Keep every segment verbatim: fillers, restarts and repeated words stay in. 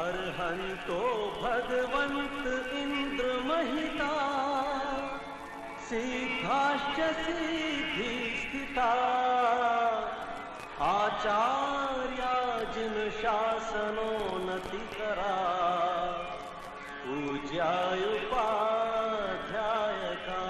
अरहंतो भगवंत इंद्र महिता सिद्धाश्च सिद्धि स्थिता आचार्या जिन शासनोन्नति करा पूज्या उपाध्याय का।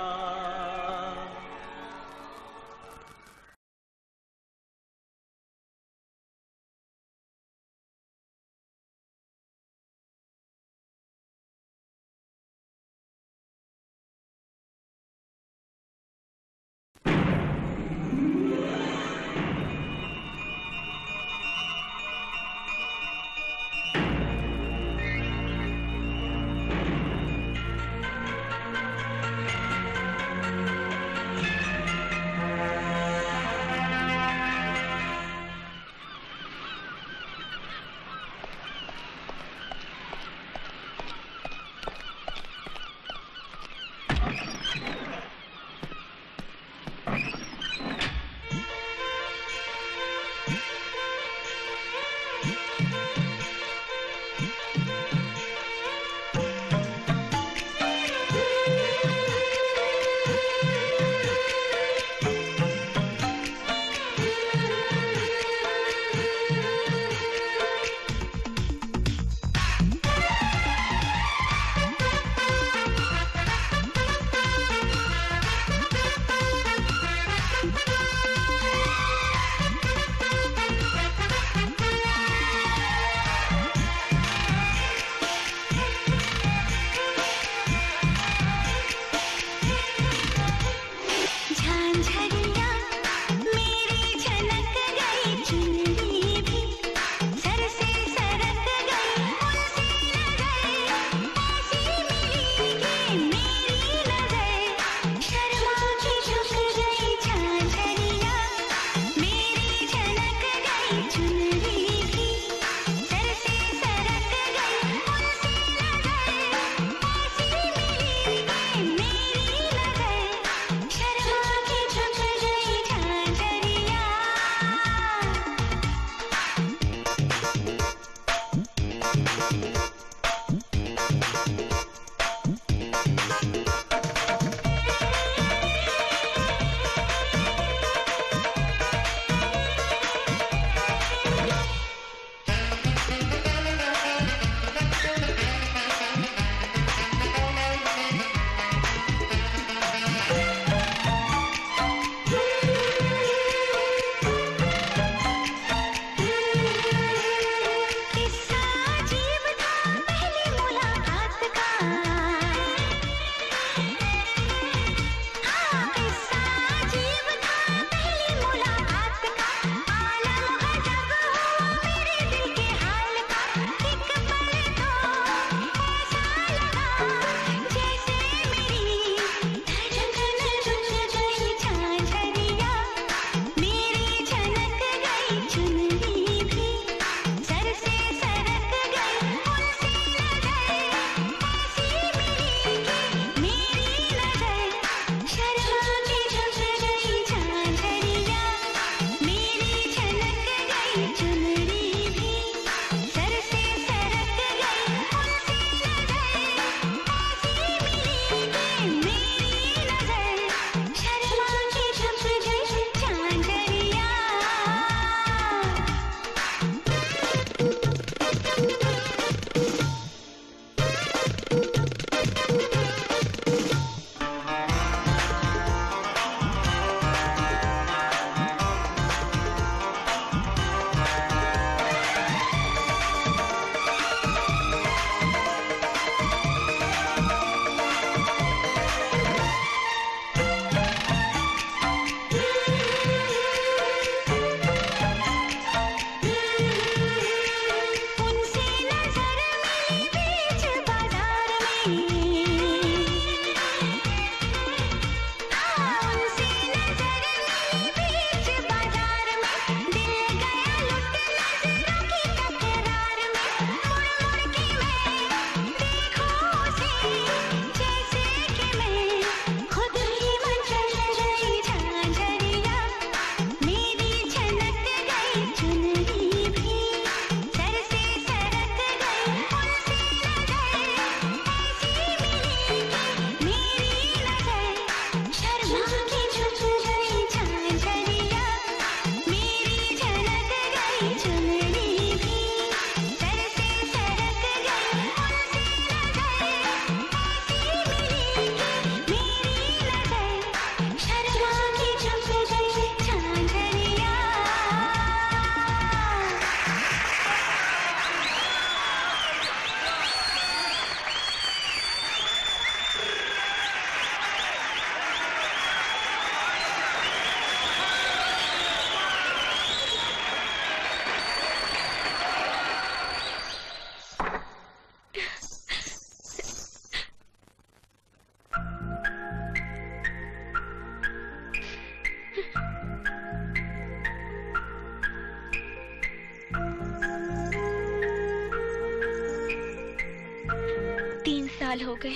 साल हो गए,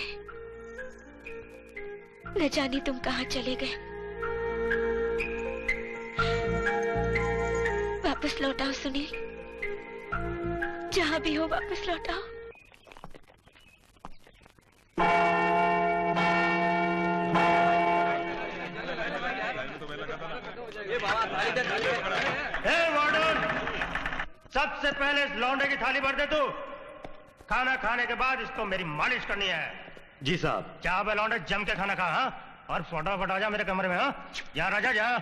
न जाने तुम कहाँ चले गए। वापस लौटाओ सुनील, जहाँ भी हो वापस लौटाओ। हे वार्डन, सबसे पहले इस लौंडे की थाली भर दे तू। खाना खाने के बाद इसको मेरी मालिश करनी है। जी साहब। क्या बे लौंडे, जम के खाना खा, हाँ, और फटाफट आ जा मेरे कमरे में। हाँ, यहाँ राजा जा।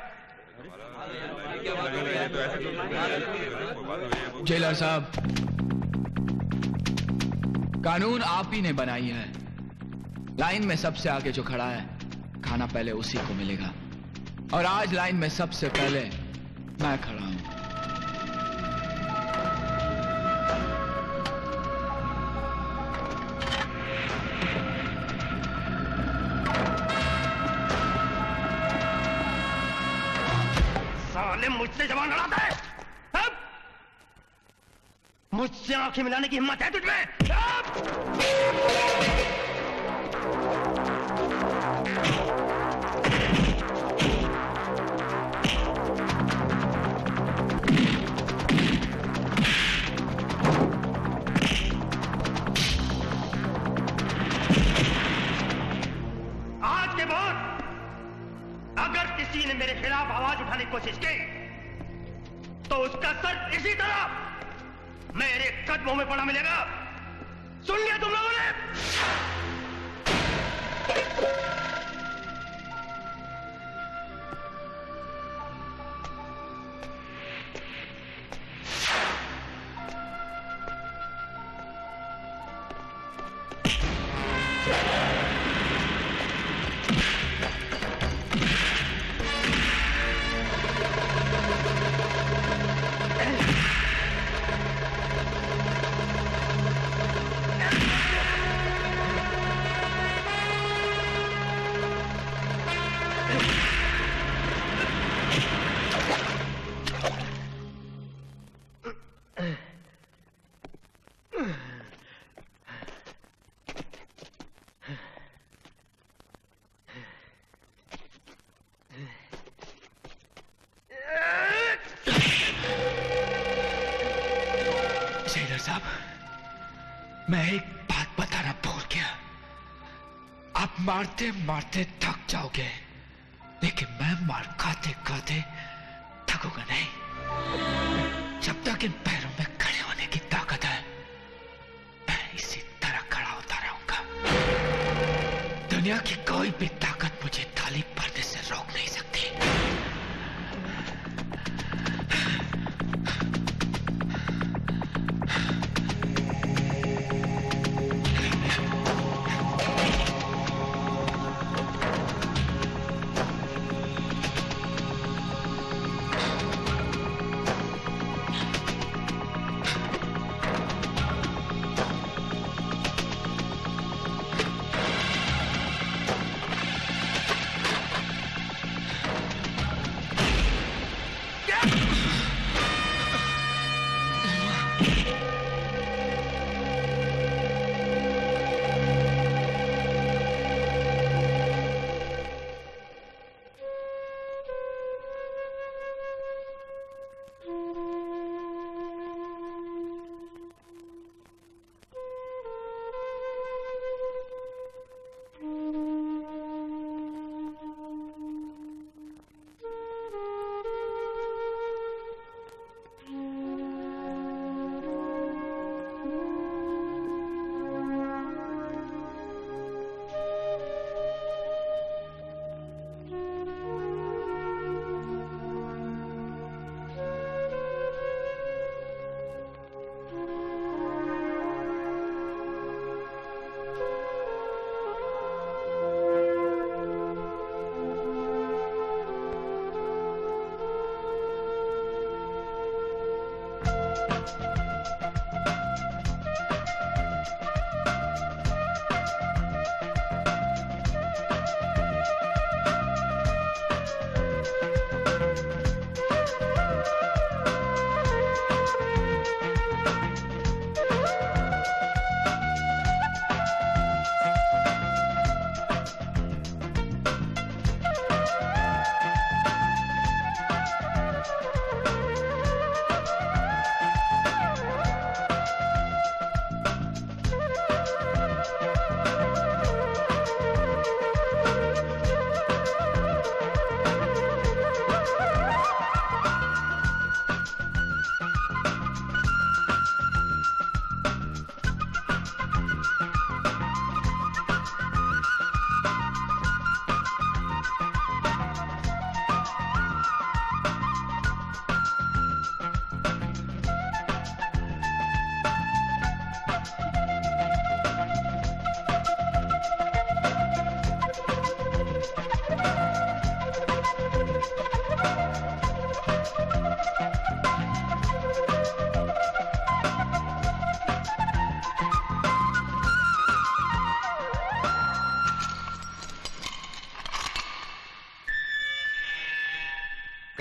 जेलर साहब, कानून आप ही ने बनाई है। लाइन में सबसे आगे जो खड़ा है, खाना पहले उसी को मिलेगा। और आज लाइन में सबसे पहले मैं खड़ा हूं। साले मुझसे जवान लड़ाता है, मुझसे आंखें मिलाने की हिम्मत है तुझमें? ने मेरे खिलाफ आवाज उठाने की कोशिश की तो उसका सर इसी तरह मेरे कदमों में पड़ा मिलेगा। सुन लिया तुम लोगों ने? मारते मारते थक जाओगे, लेकिन मैं मार खाते खाते थकूंगा नहीं। जब तक इन पैरों में खड़े होने की ताकत है, मैं इसी तरह खड़ा होता रहूंगा। दुनिया की कोई भी ताकत मुझे थाली भरने से रोक नहीं सकती।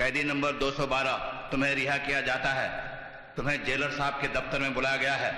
कैदी नंबर दो सौ बारह तुम्हें रिहा किया जाता है। तुम्हें जेलर साहब के दफ्तर में बुलाया गया है।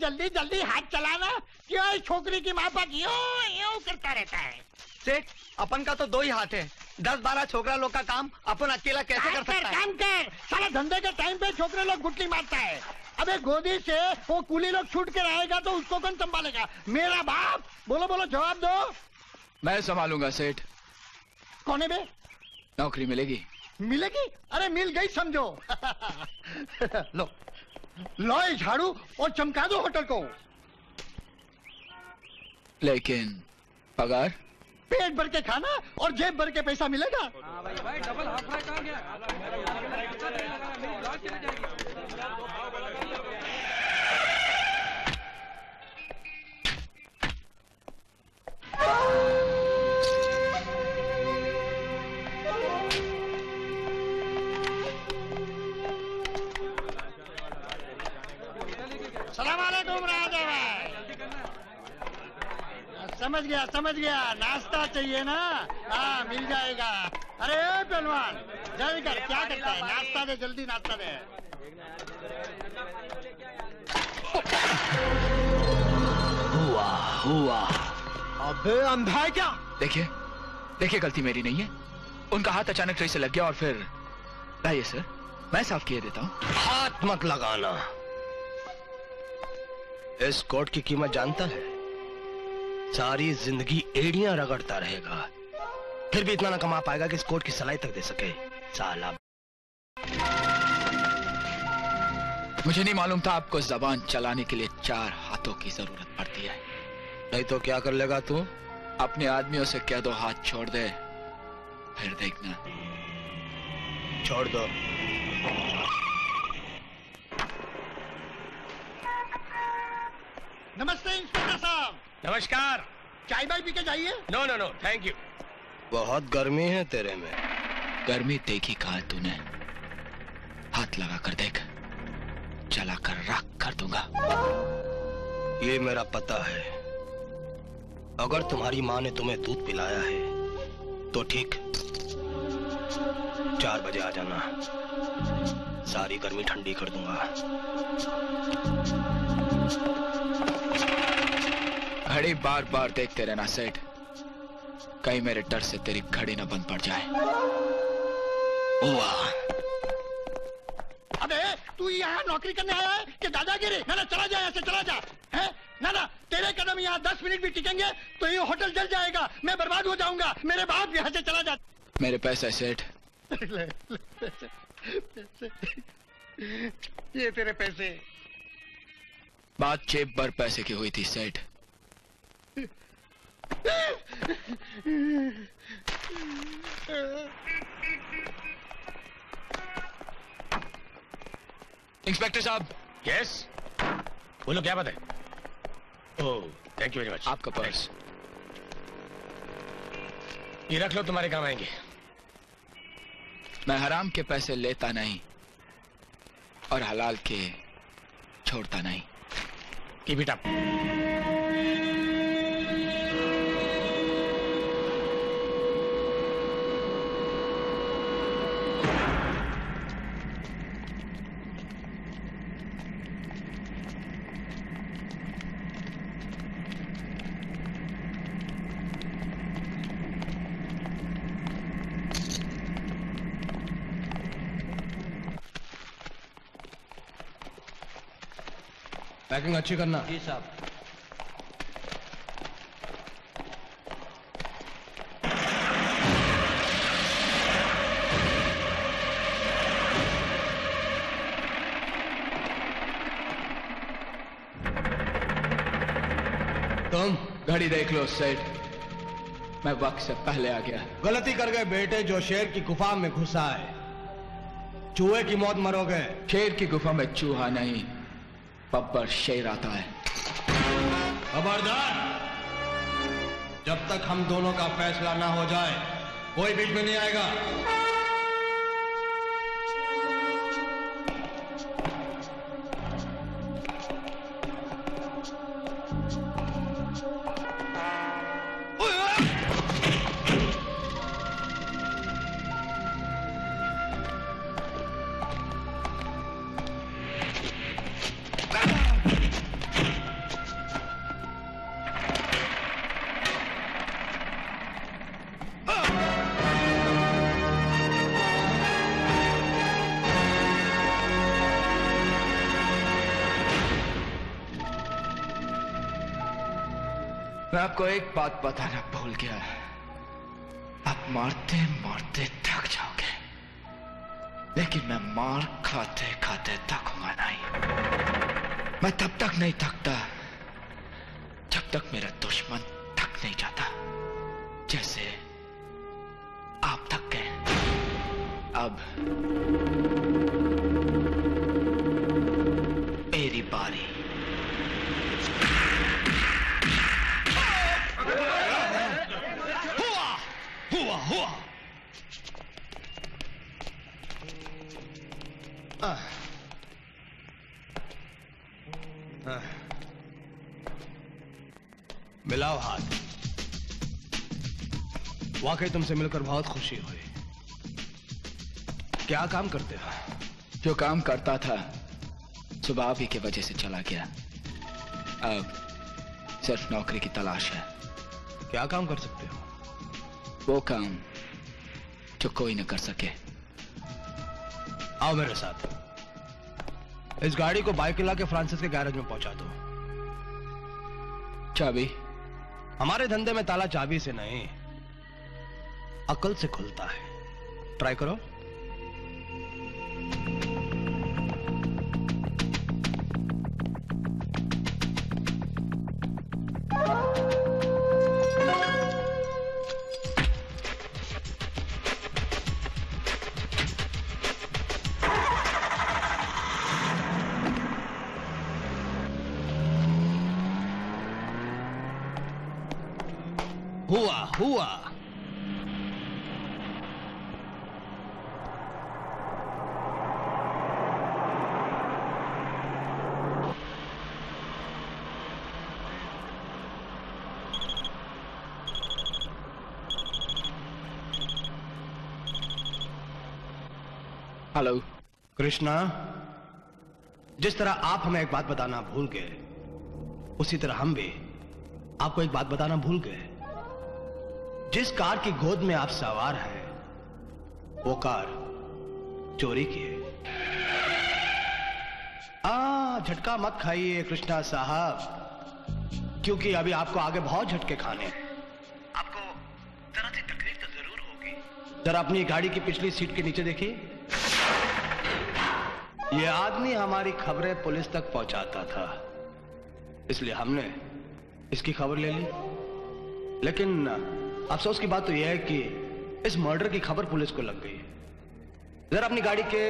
जल्दी जल्दी हाथ चलाना, क्यों इस छोकरी की माँ बाप यूं यूं करता रहता है। सेठ, अपन का तो दो ही हाथ है, दस बारह छोकरा लोग का काम अपन अकेला कैसे कर सकता है? काम कर, साला धंधे के टाइम पे छोकरे लोग गुटली मारता है। अबे गोदी से वो कुली लोग छूट के आएगा तो उसको कौन संभालेगा? मेरा बाप। बोलो बोलो जवाब दो। मैं संभालूंगा सेठ। कौन है बे? नौकरी मिलेगी। मिलेगी? अरे मिल गई समझो। लो लो झाड़ू और चमका दो होटल को। लेकिन पगार? पेट भर के खाना और जेब भर के पैसा मिलेगा। भाई भाई डबल हाफ फ्राई कहाँ गया? सलाम अलैकुम राजा भाई। समझ गया समझ गया, नाश्ता चाहिए ना? हाँ मिल जाएगा। अरे पहलवान जल्दी कर, क्या करता है? नाश्ता दे जल्दी, नाश्ता दे। हुआ हुआ। अबे अंधा है क्या? देखिए देखिए, गलती मेरी नहीं है, उनका हाथ अचानक ट्रे से लग गया और फिर लाइए सर मैं साफ किए देता हूँ। हाथ मत लगाना। इस कोट की कीमत जानता है? सारी जिंदगी एड़ियां रगड़ता रहेगा, फिर भी इतना ना कमा पाएगा कि इस कोट की सलाई तक दे सके। साला मुझे नहीं मालूम था आपको जबान चलाने के लिए चार हाथों की जरूरत पड़ती है। नहीं तो क्या कर लेगा तू? अपने आदमियों से कह दो हाथ छोड़ दे, फिर देखना। छोड़ दो। नमस्ते इंस्पेक्टर साहब। नमस्कार। चाय बाय पी के जाइए। No no no thank you. बहुत गर्मी है तेरे में। गर्मी देखी कहा तूने? हाथ लगा कर देख, चला कर राख कर दूंगा। ये मेरा पता है। अगर तुम्हारी माँ ने तुम्हें दूध पिलाया है तो ठीक चार बजे आ जाना, सारी गर्मी ठंडी कर दूंगा। घड़ी बार बार देखते रहना सेठ, कहीं मेरे डर से तेरी घड़ी ना बंद पड़ जाए। अबे तू यहाँ नौकरी करने आया है कि दादागिरी? ना ना चला जा, ऐसे चला जा है? ना ना तेरे कदम यहाँ दस मिनट भी टिकेंगे तो ये होटल जल जाएगा, मैं बर्बाद हो जाऊंगा। मेरे बाप यहाँ से चला जा। मेरे पैसे सेठ। ले, ले, पैसे, पैसे। ये तेरे पैसे। बात जेब भर पैसे की हुई थी सेठ। इंस्पेक्टर साहब। यस बोलो, क्या बात है? Oh thank you very much. आपका पर्स ये रख लो, तुम्हारे काम आएंगे। मैं हराम के पैसे लेता नहीं और हलाल के छोड़ता नहीं। Keep it up. पैकिंग अच्छी करना। जी साहब। तुम घड़ी देख लो सेठ, मैं वक्त से पहले आ गया। गलती कर गए बेटे जो शेर की गुफा में घुसा है। चूहे की मौत मरोगे। शेर की गुफा में चूहा नहीं बब्बर शेर आता है। खबरदार, जब तक हम दोनों का फैसला ना हो जाए कोई बीच में नहीं आएगा। मैं आपको एक बात बताना भूल गया, आप मारते मारते थक जाओगे लेकिन मैं मार खाते खाते थकूंगा नहीं। मैं तब तक नहीं थकता जब तक मेरा दुश्मन थक नहीं जाता। जैसे आप थक गए। अब मेरी बारी। हुआ आह। आह। मिलाओ हाथ। वाकई तुमसे मिलकर बहुत खुशी हुई। क्या काम करते हो? जो काम करता था सुबह आप ही की वजह से चला गया। अब सिर्फ नौकरी की तलाश है। क्या काम कर सकते हो? वो काम जो कोई न कर सके। आओ मेरे साथ। इस गाड़ी को बाइक लाके फ्रांसिस के गैरेज में पहुंचा दो। चाबी? हमारे धंधे में ताला चाबी से नहीं अकल से खुलता है। ट्राई करो। हुआ हेलो कृष्णा, जिस तरह आप हमें एक बात बताना भूल गए उसी तरह हम भी आपको एक बात बताना भूल गए। जिस कार की गोद में आप सवार हैं वो कार चोरी की है। आ, झटका मत खाइए कृष्णा साहब, क्योंकि अभी आपको आगे बहुत झटके खाने हैं। आपको जरा सी तकलीफ तो जरूर होगी। जरा अपनी गाड़ी की पिछली सीट के नीचे देखिए। ये आदमी हमारी खबरें पुलिस तक पहुंचाता था, इसलिए हमने इसकी खबर ले ली। लेकिन अफसोस की बात तो यह है कि इस मर्डर की खबर पुलिस को लग गई। जरा अपनी गाड़ी के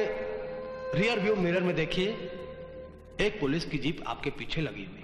रियर व्यू मिरर में देखिए, एक पुलिस की जीप आपके पीछे लगी हुई।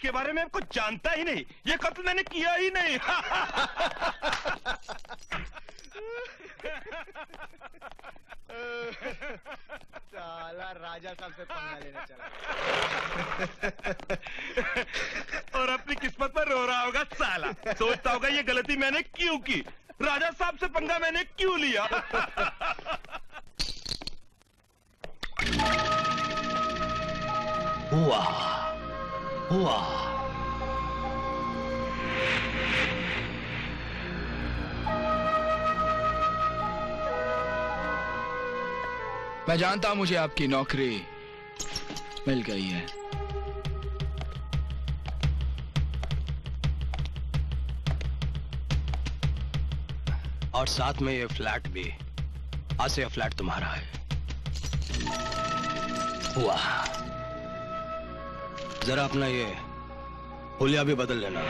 के बारे में कुछ जानता ही नहीं, ये कत्ल मैंने किया ही नहीं। साला राजा साहब से पंगा लेने चला और अपनी किस्मत पर रो रहा होगा साला, सोचता होगा ये गलती मैंने क्यों की, राजा साहब से पंगा मैंने क्यों लिया। हुआ हुआ मैं जानता हूं मुझे आपकी नौकरी मिल गई है। और साथ में ये फ्लैट भी, आज से ये फ्लैट तुम्हारा है। हुआ, जरा अपना ये हुलिया भी बदल लेना।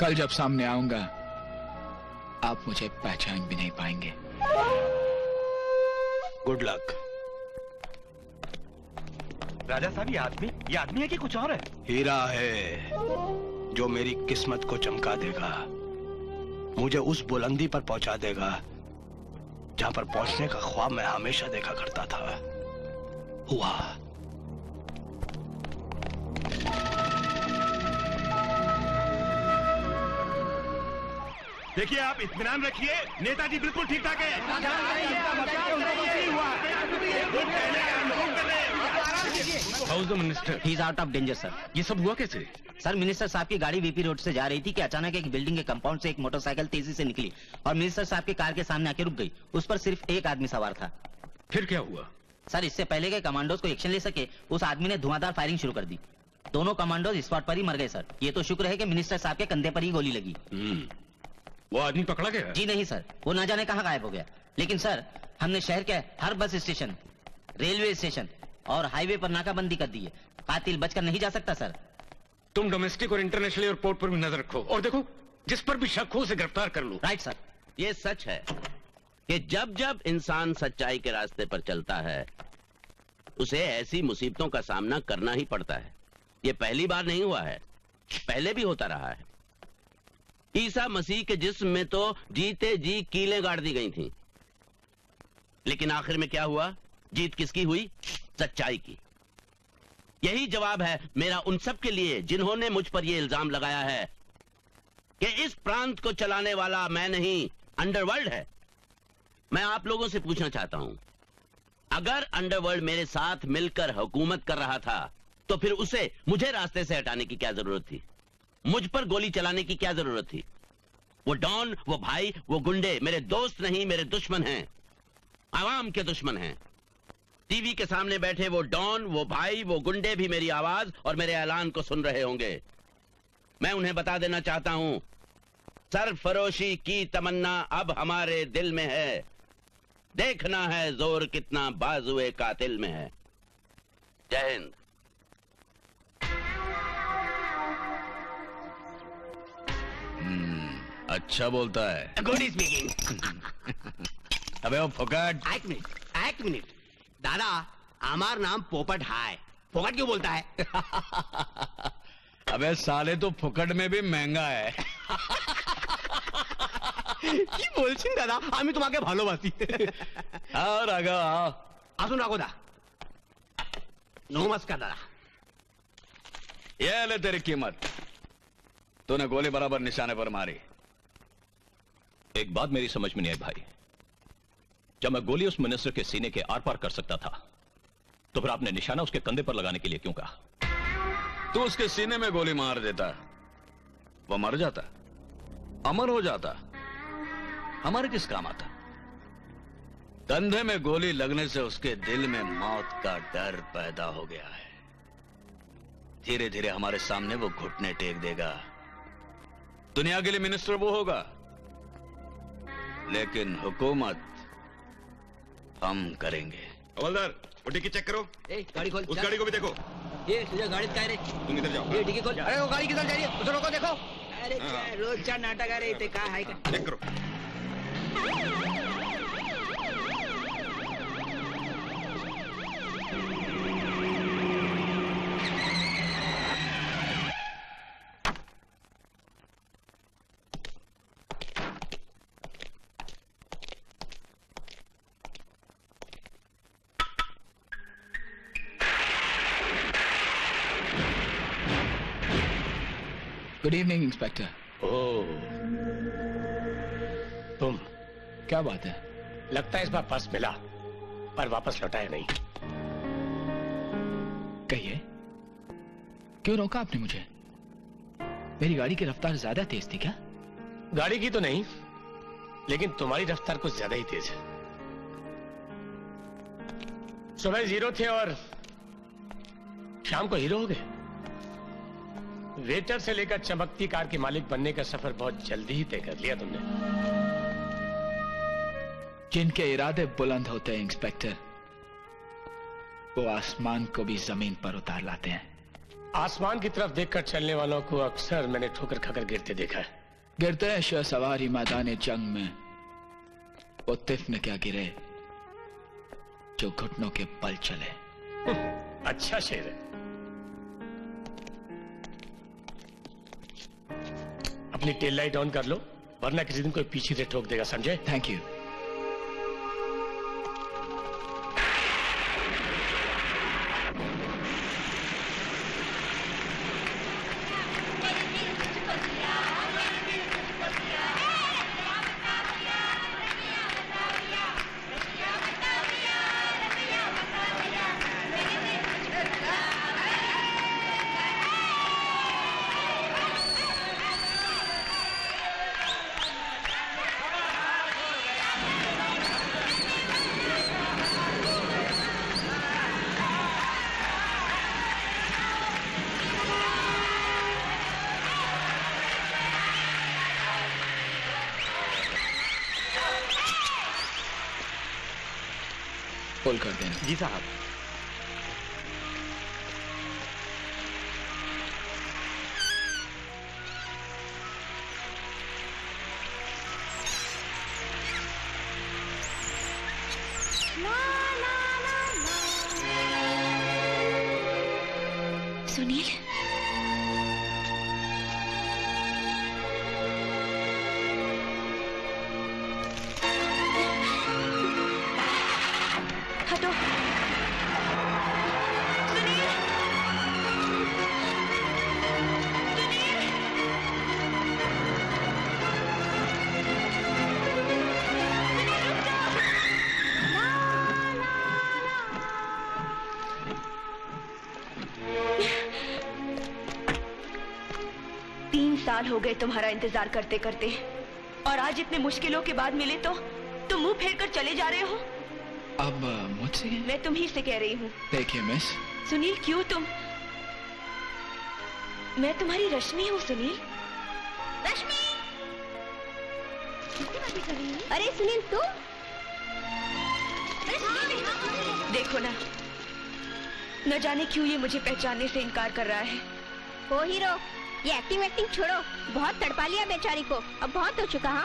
कल जब सामने आऊंगा आप मुझे पहचान भी नहीं पाएंगे। Good luck. राजा साहब, ये आदमी ये आदमी है कि कुछ और है? हीरा है जो मेरी किस्मत को चमका देगा, मुझे उस बुलंदी पर पहुंचा देगा जहां पर पहुंचने का ख्वाब मैं हमेशा देखा करता था। हुआ, देखिए आप इत्मीनान रखिए, नेताजी बिल्कुल ठीक ठाक है। How's the minister, he is out of danger sir. ये सब हुआ कैसे? सर, मिनिस्टर साहब की गाड़ी वीपी रोड से जा रही थी कि अचानक एक बिल्डिंग के कंपाउंड से एक मोटरसाइकिल तेजी से निकली और मिनिस्टर साहब की कार के सामने आके रुक गई। उस पर सिर्फ एक आदमी सवार था। फिर क्या हुआ? सर, इससे पहले के कमांडोज को एक्शन ले सके उस आदमी ने धुआंधार फायरिंग शुरू कर दी। दोनों कमांडोज स्पॉट पर ही मर गए सर। ये तो शुक्र है कि मिनिस्टर साहब के कंधे पर ही गोली लगी। वो आदमी पकड़ा गया? जी नहीं सर, वो ना जाने कहाँ गायब हो गया। लेकिन सर, हमने शहर के हर बस स्टेशन, रेलवे स्टेशन और हाईवे पर नाकाबंदी कर दी है। कातिल बचकर नहीं जा सकता सर। तुम डोमेस्टिक और इंटरनेशनल एयरपोर्ट पर भी नजर रखो और देखो जिस पर भी शक हो उसे गिरफ्तार कर लो। Right sir. ये सच है कि जब जब इंसान सच्चाई के रास्ते पर चलता है उसे ऐसी मुसीबतों का सामना करना ही पड़ता है। ये पहली बार नहीं हुआ है, पहले भी होता रहा है। ईसा मसीह के जिस्म में तो जीते जी कीलें गाड़ दी गई थीं, लेकिन आखिर में क्या हुआ? जीत किसकी हुई? सच्चाई की। यही जवाब है मेरा उन सब के लिए जिन्होंने मुझ पर यह इल्जाम लगाया है कि इस प्रांत को चलाने वाला मैं नहीं, अंडरवर्ल्ड है। मैं आप लोगों से पूछना चाहता हूं, अगर अंडरवर्ल्ड मेरे साथ मिलकर हुकूमत कर रहा था तो फिर उसे मुझे रास्ते से हटाने की क्या जरूरत थी? मुझ पर गोली चलाने की क्या जरूरत थी? वो डॉन, वो भाई, वो गुंडे मेरे दोस्त नहीं, मेरे दुश्मन हैं, आवाम के दुश्मन हैं। टीवी के सामने बैठे वो डॉन, वो भाई, वो गुंडे भी मेरी आवाज और मेरे ऐलान को सुन रहे होंगे। मैं उन्हें बता देना चाहता हूं, सरफरोशी की तमन्ना अब हमारे दिल में है। देखना है जोर कितना बाजुए कातिल में है। जय हिंद। अच्छा बोलता है। Good speaking. अबे वो फोकट। एक मिनट, एक मिनट दादा, आमार नाम पोपट हाय, फोकट क्यों बोलता है? अबे साले तो फोकट में भी महंगा है। की बोलछिन दादा, आमी तुम्हारे भालोबासी। आओ राघो, आओ। आसुन राघो दा। नमस्कार दादा। ये ले तेरी कीमत, तूने गोली बराबर निशाने पर मारी। एक बात मेरी समझ में नहीं आई भाई, जब मैं गोली उस मिनिस्टर के सीने के आर पार कर सकता था तो फिर आपने निशाना उसके कंधे पर लगाने के लिए क्यों कहा? तू उसके सीने में गोली मार देता, वो मर जाता, अमर हो जाता, हमारे किस काम आता? कंधे में गोली लगने से उसके दिल में मौत का डर पैदा हो गया है। धीरे धीरे हमारे सामने वो घुटने टेक देगा। दुनिया के लिए मिनिस्टर वो होगा, लेकिन हुकूमत हम करेंगे। हवलदार, वो डिक्की चेक करो। ए, गाड़ी खोल। उस गाड़ी को भी देखो। ये गाड़ी क्या है? तुम इधर जाओ। ये डिक्की खोल। अरे वो गाड़ी किधर जा रही है? उसे रोको, देखो। अरे रोज चार नाटक आ रहे थे, कहाँ है? चेक करो। Good evening inspector. ओह, तुम। क्या बात है? लगता है इस बार पर्स मिला पर वापस लौटाया नहीं। कहिए, क्यों रोका आपने मुझे? मेरी गाड़ी की रफ्तार ज्यादा तेज थी क्या? गाड़ी की तो नहीं, लेकिन तुम्हारी रफ्तार कुछ ज्यादा ही तेज है। सुबह जीरो थे और शाम को हीरो हो गए। वेटर से लेकर चमकती कार के मालिक बनने का सफर बहुत जल्दी ही तय कर लिया तुमने। जिनके इरादे बुलंद होते हैं इंस्पेक्टर, वो आसमान को भी जमीन पर उतार लाते हैं। आसमान की तरफ देखकर चलने वालों को अक्सर मैंने ठोकर खाकर गिरते देखा है। गिरते हैं शह सवारी मैदान जंग में। वो तिफ में क्या गिरे जो घुटनों के बल चले। अच्छा शेर है। अपनी टेल लाइट ऑन कर लो, वरना किसी दिन कोई पीछे से ठोक देगा, समझे? Thank you. कर देना। जी साहब। सुनील, हो गए तुम्हारा इंतजार करते करते, और आज इतने मुश्किलों के बाद मिले तो तुम मुंह फेर कर चले जा रहे हो। अब मुझसे? मैं तुम ही से कह रही हूँ। देखिए मिस। सुनील, क्यों तुम? मैं तुम्हारी रश्मि हूँ सुनील। रश्मि! अरे सुनील तुम? देखो ना, न जाने क्यों ये मुझे पहचानने से इनकार कर रहा है। ओ हीरो, ये एक्टिंग एक्टिंग छोड़ो, बहुत तड़पा लिया बेचारी को, अब बहुत हो चुका। हाँ,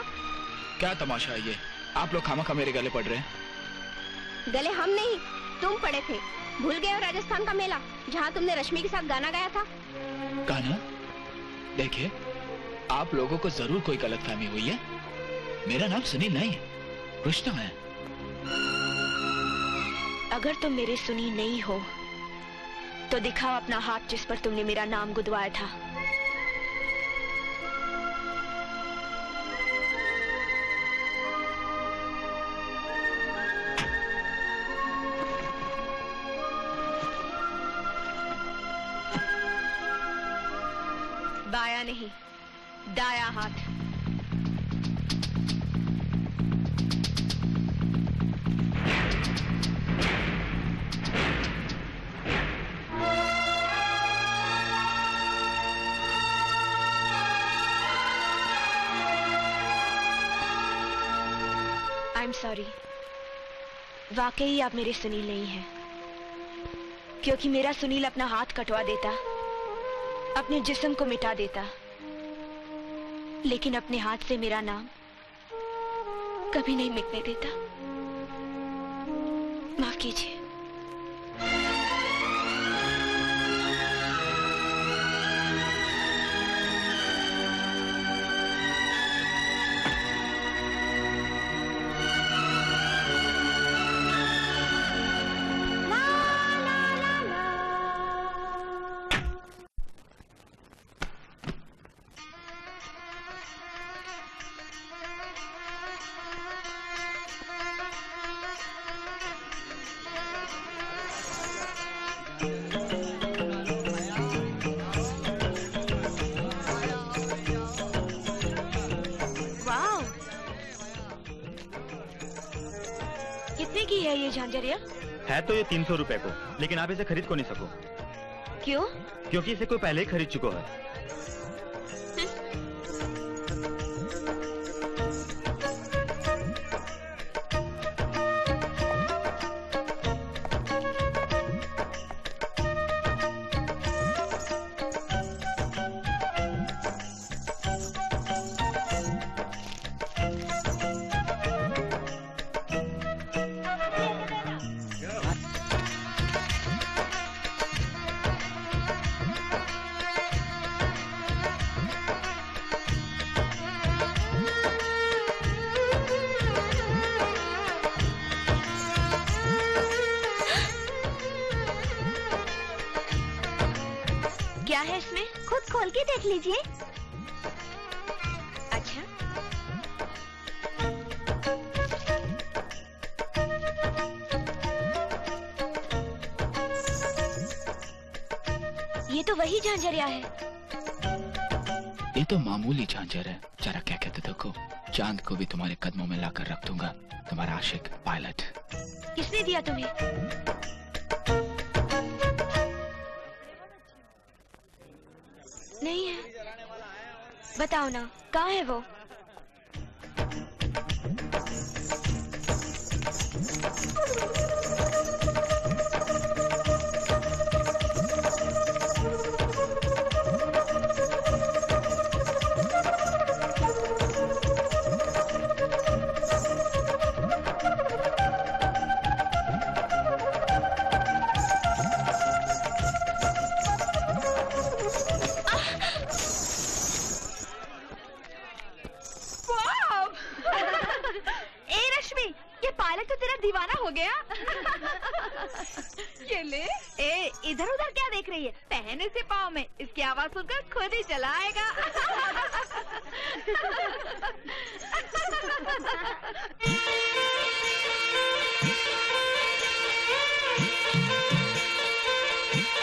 क्या तमाशा है ये? आप लोग खामखा मेरे गले पड़ रहे हैं। गले हम नहीं, तुम पड़े थे। भूल गए हो राजस्थान का मेला, जहाँ तुमने रश्मि के साथ गाना गाया था? गाना? देखिए, आप लोगों को जरूर कोई गलतफहमी हुई है। मेरा नाम सुनील नहीं, कृष्णा है। अगर तुम मेरे सुनील नहीं हो तो दिखाओ अपना हाथ जिस पर तुमने मेरा नाम गुदवाया था। बाया नहीं, दाया हाथ। आई एम सॉरी, वाकई आप मेरे सुनील नहीं हैं, क्योंकि मेरा सुनील अपना हाथ कटवा देता, अपने जिस्म को मिटा देता, लेकिन अपने हाथ से मेरा नाम कभी नहीं मिटने देता। माफ कीजिए। है ये झांझरिया? है तो ये तीन सौ रुपए को, लेकिन आप इसे खरीद को नहीं सको। क्यों? क्योंकि इसे कोई पहले ही खरीद चुका है। लीजिए। अच्छा, ये तो वही झांझरिया है। ये तो मामूली झांझर है। जरा क्या कहते देखो, चांद को भी तुम्हारे कदमों में लाकर रख दूंगा। तुम्हारा आशिक पायलट। किसने दिया तुम्हें? नहीं है, बताओ ना कहाँ है वो? खुद ही चलाएगा।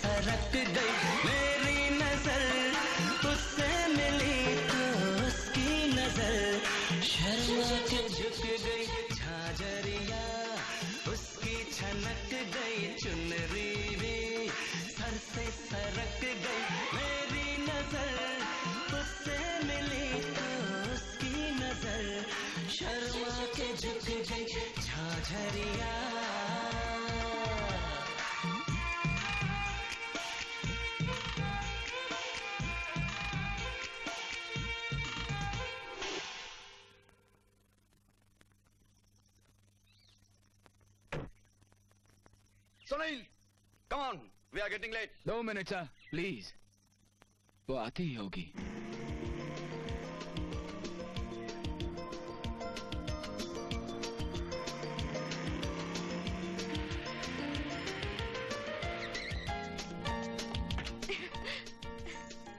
सरक गई मेरी नजर तुझसे मिली तो उसकी नजर शर्मा के झुक गई झाजरिया उसकी छनक गई चुनरी भी सर से सरक गई मेरी नजर तुझसे मिली तो उसकी नजर शर्मा के झुक गई Jhajharia Sunil, come on, we are getting late. Two minutes, sir, please. वो आती ही होगी.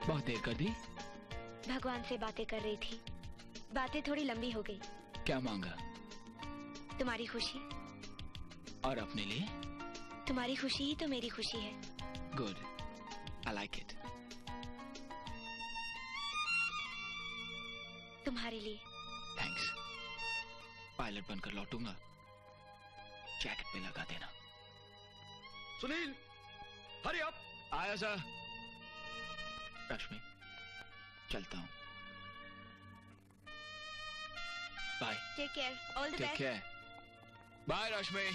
बहुत देर कर दी. भगवान से बातें कर रही थी. बातें थोड़ी लंबी हो गई. क्या मांगा? तुम्हारी खुशी. और अपने लिए? तुम्हारी खुशी ही तो मेरी खुशी है. Good, I like it. तुम्हारे लिए. थैंक्स. पायलट बनकर लौटूंगा, जैकेट में लगा देना. Sunil, hurry up. आया सर. रश्मि, चलता हूँ. Bye. Take care. All the best. Take care. Bye Rashmi.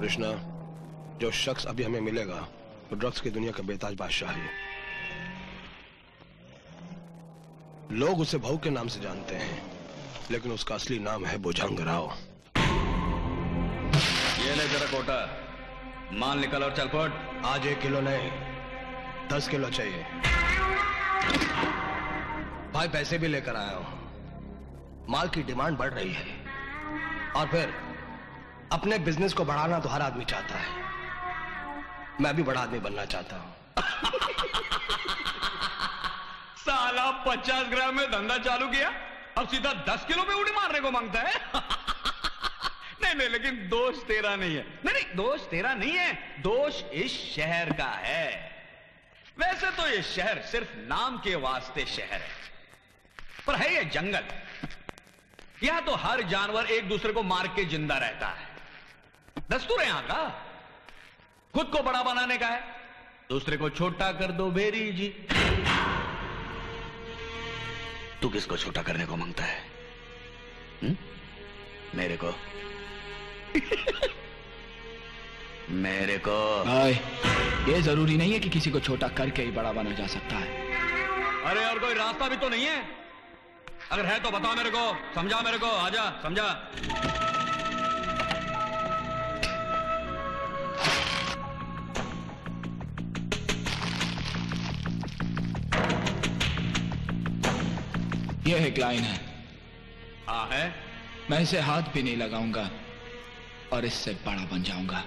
Krishna, जो शख्स अभी हमें मिलेगा वो तो ड्रग्स की दुनिया का बेताज बादशाह है. लोग उसे भाऊ के नाम से जानते हैं, लेकिन उसका असली नाम है भुजंगराव. ये ले जरा कोटा, माल निकल और चल पड़. आज एक किलो नहीं, दस किलो चाहिए. भाई पैसे भी लेकर आया हूँ. माल की डिमांड बढ़ रही है और फिर अपने बिजनेस को बढ़ाना तो हर आदमी चाहता है. मैं भी बड़ा आदमी बनना चाहता हूँ. साला पचास ग्राम में धंधा चालू किया, अब सीधा दस किलो पे उड़ी मारने को मांगता है. नहीं नहीं, लेकिन दोष तेरा नहीं है. नहीं नहीं, दोष तेरा नहीं है, दोष इस शहर का है. वैसे तो ये शहर सिर्फ नाम के वास्ते शहर है, पर है ये जंगल. यहाँ तो हर जानवर एक दूसरे को मार के जिंदा रहता है. दस्तूर है यहां का. खुद को बड़ा बनाने का है, दूसरे को छोटा कर दो बेरी जी. तू किसको छोटा करने को मांगता है? हुँ? मेरे को. मेरे को. ये जरूरी नहीं है कि किसी को छोटा करके ही बड़ा बना जा सकता है. अरे और कोई रास्ता भी तो नहीं है? अगर है तो बताओ मेरे को, समझा मेरे को. आजा, समझा. यह एक लाइन है. आ है. मैं इसे हाथ भी नहीं लगाऊंगा और इससे बड़ा बन जाऊंगा.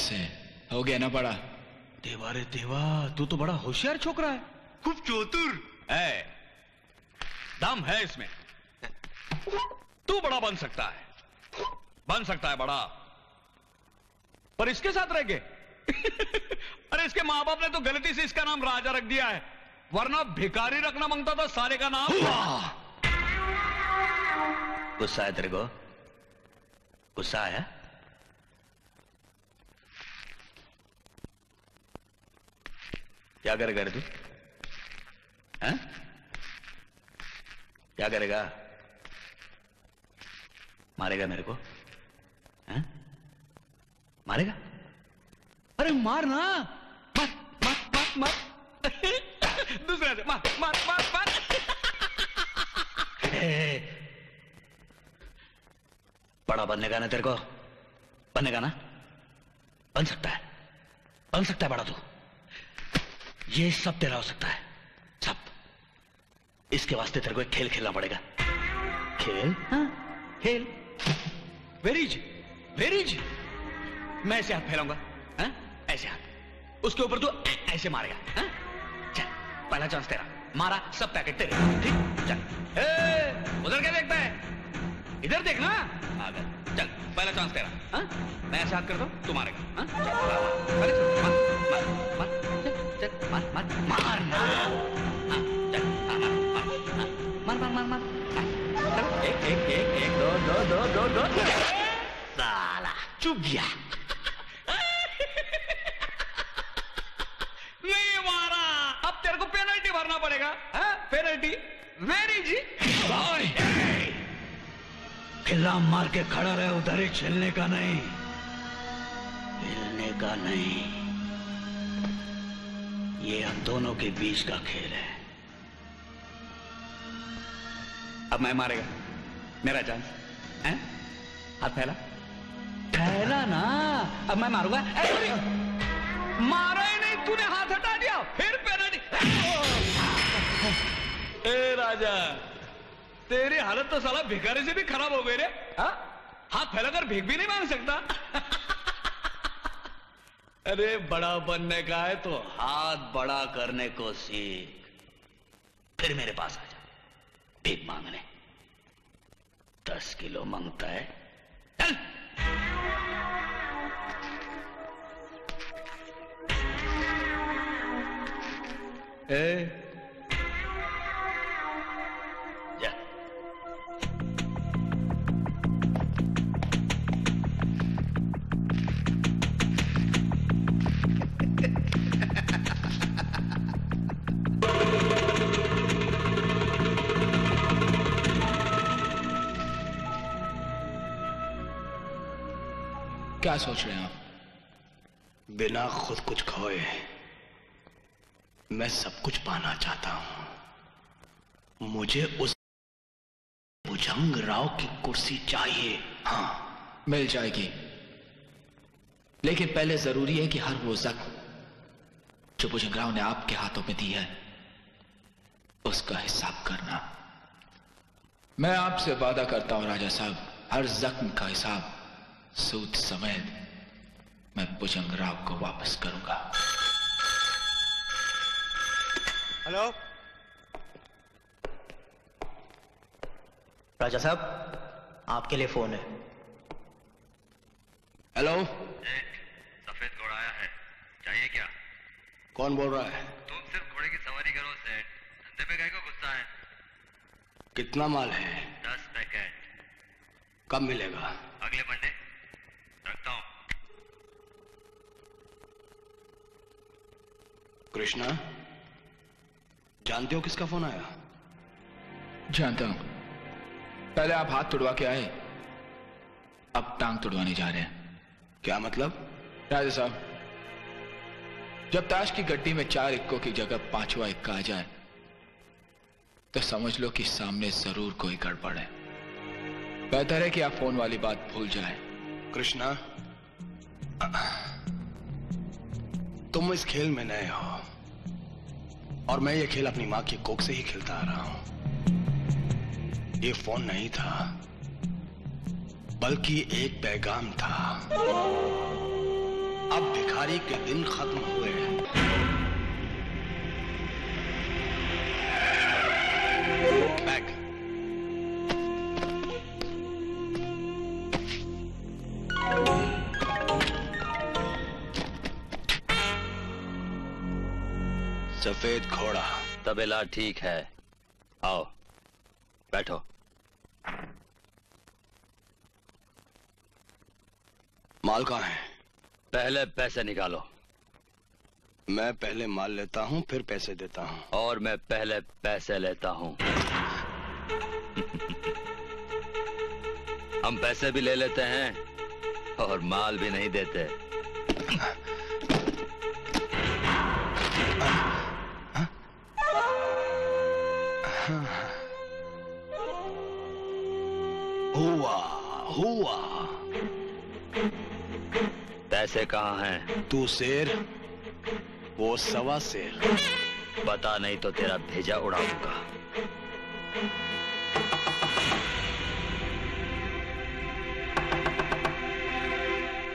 ऐसे हो गया ना बड़ा देवा रे देवा, तू तो बड़ा होशियार छोकरा है, खूब चतुर है, दम है इसमें, तू बड़ा बन सकता है, बन सकता है बड़ा, पर इसके साथ रह के अरे इसके माँ बाप ने तो गलती से इसका नाम राजा रख दिया है, वरना भिखारी रखना मांगता था सारे का नाम। गुस्सा है तेरे को? गुस्सा आया? क्या करेगा रे तू? हैं? क्या करेगा? मारेगा मेरे को? हैं? मारेगा? अरे मार ना, मार मार मार मार दूसरा से मार मार मार मार बड़ा बनेगा ना तेरे को? बनेगा ना? बन सकता है, बन सकता है बड़ा तू, ये सब तेरा हो सकता है, सब। इसके वास्ते तेरे को एक खेल खेलना पड़ेगा। खेल? हाँ खेल। Very easy, very easy. मैं ऐसे हाथ फैलाऊंगा, हाँ ऐसे हाथ, उसके ऊपर तू ऐसे मारेगा, हाँ चल पहला चांस तेरा, मारा सब पैकेट तेरे, ठीक? चल, ए उधर क्या देखता है, इधर देखना, आगे चल पहला चांस तेरा, हाँ मैं ऐसे हाथ करता हूँ तू मारेगा, हाँ मार मार मार मार मार मार मार मार एक एक एक एक दो दो दो दो दो साला चुप गया, नहीं मारा। अब तेरे को पेनल्टी भरना पड़ेगा, हाँ पेनल्टी, वेरी जी। खिल्ला मार के खड़ा रहे, उधर ही छिलने का नहीं, हिलने का नहीं। ये हम दोनों के बीच का खेल है। अब मैं मारेगा, मेरा चांस है, हाथ फैला, फैला ना, अब मैं मारूंगा, मारा ही नहीं, तूने हाथ हटा दिया, फिर पेनल्टी। ए राजा, तेरी हालत तो साला भिखारी से भी खराब हो गई रे, हाँ हाथ फैलाकर भीख भी नहीं मांग सकता। अरे बड़ा बनने का है तो हाथ बड़ा करने को सीख, फिर मेरे पास आ जा भीख मांगने। दस किलो मांगता है, चल। ए जा, क्या सोच रहे हैं आप? बिना खुद कुछ खोए मैं सब कुछ पाना चाहता हूं, मुझे उस भुजंगराव की कुर्सी चाहिए। हाँ मिल जाएगी, लेकिन पहले जरूरी है कि हर वो जख्म जो भुजंगराव ने आपके हाथों में दी है उसका हिसाब करना। मैं आपसे वादा करता हूं राजा साहब, हर जख्म का हिसाब सूद समेत मैं भुजंगराव को वापस करूंगा। हेलो राजा साहब, आपके लिए फोन है। हेलो, सफेद घोड़ा आया है, चाहिए क्या? कौन बोल रहा है? तुम सिर्फ घोड़े की सवारी करो सेठ, धंधे पे काहे को गुस्सा है? कितना माल है? दस पैकेट। कब मिलेगा? अगले मंडे। रखता हूँ। कृष्णा, जानते हो किसका फोन आया? जानता हूं, पहले आप हाथ तुड़वा के आए, अब टांग तुड़वाने जा रहे हैं। क्या मतलब? राजा साहब, जब ताश की गड्डी में चार इक्कों की जगह पांचवा इक्का आ जाए तो समझ लो कि सामने जरूर कोई गड़बड़ है। बेहतर है कि आप फोन वाली बात भूल जाएं। कृष्णा, तुम इस खेल में नए हो और मैं ये खेल अपनी मां की कोख से ही खेलता आ रहा हूं। ये फोन नहीं था बल्कि एक पैगाम था। अब भिखारी के दिन खत्म हुए हैं। सफेद घोड़ा। तबेला ठीक है, आओ बैठो। माल कहाँ है? पहले पैसे निकालो। मैं पहले माल लेता हूँ फिर पैसे देता हूँ। और मैं पहले पैसे लेता हूँ। हम पैसे भी ले लेते हैं और माल भी नहीं देते। हुआ हुआ। पैसे कहाँ हैं? तू शेर, वो सवा शेर। पता नहीं तो तेरा भेजा उड़ाऊंगा।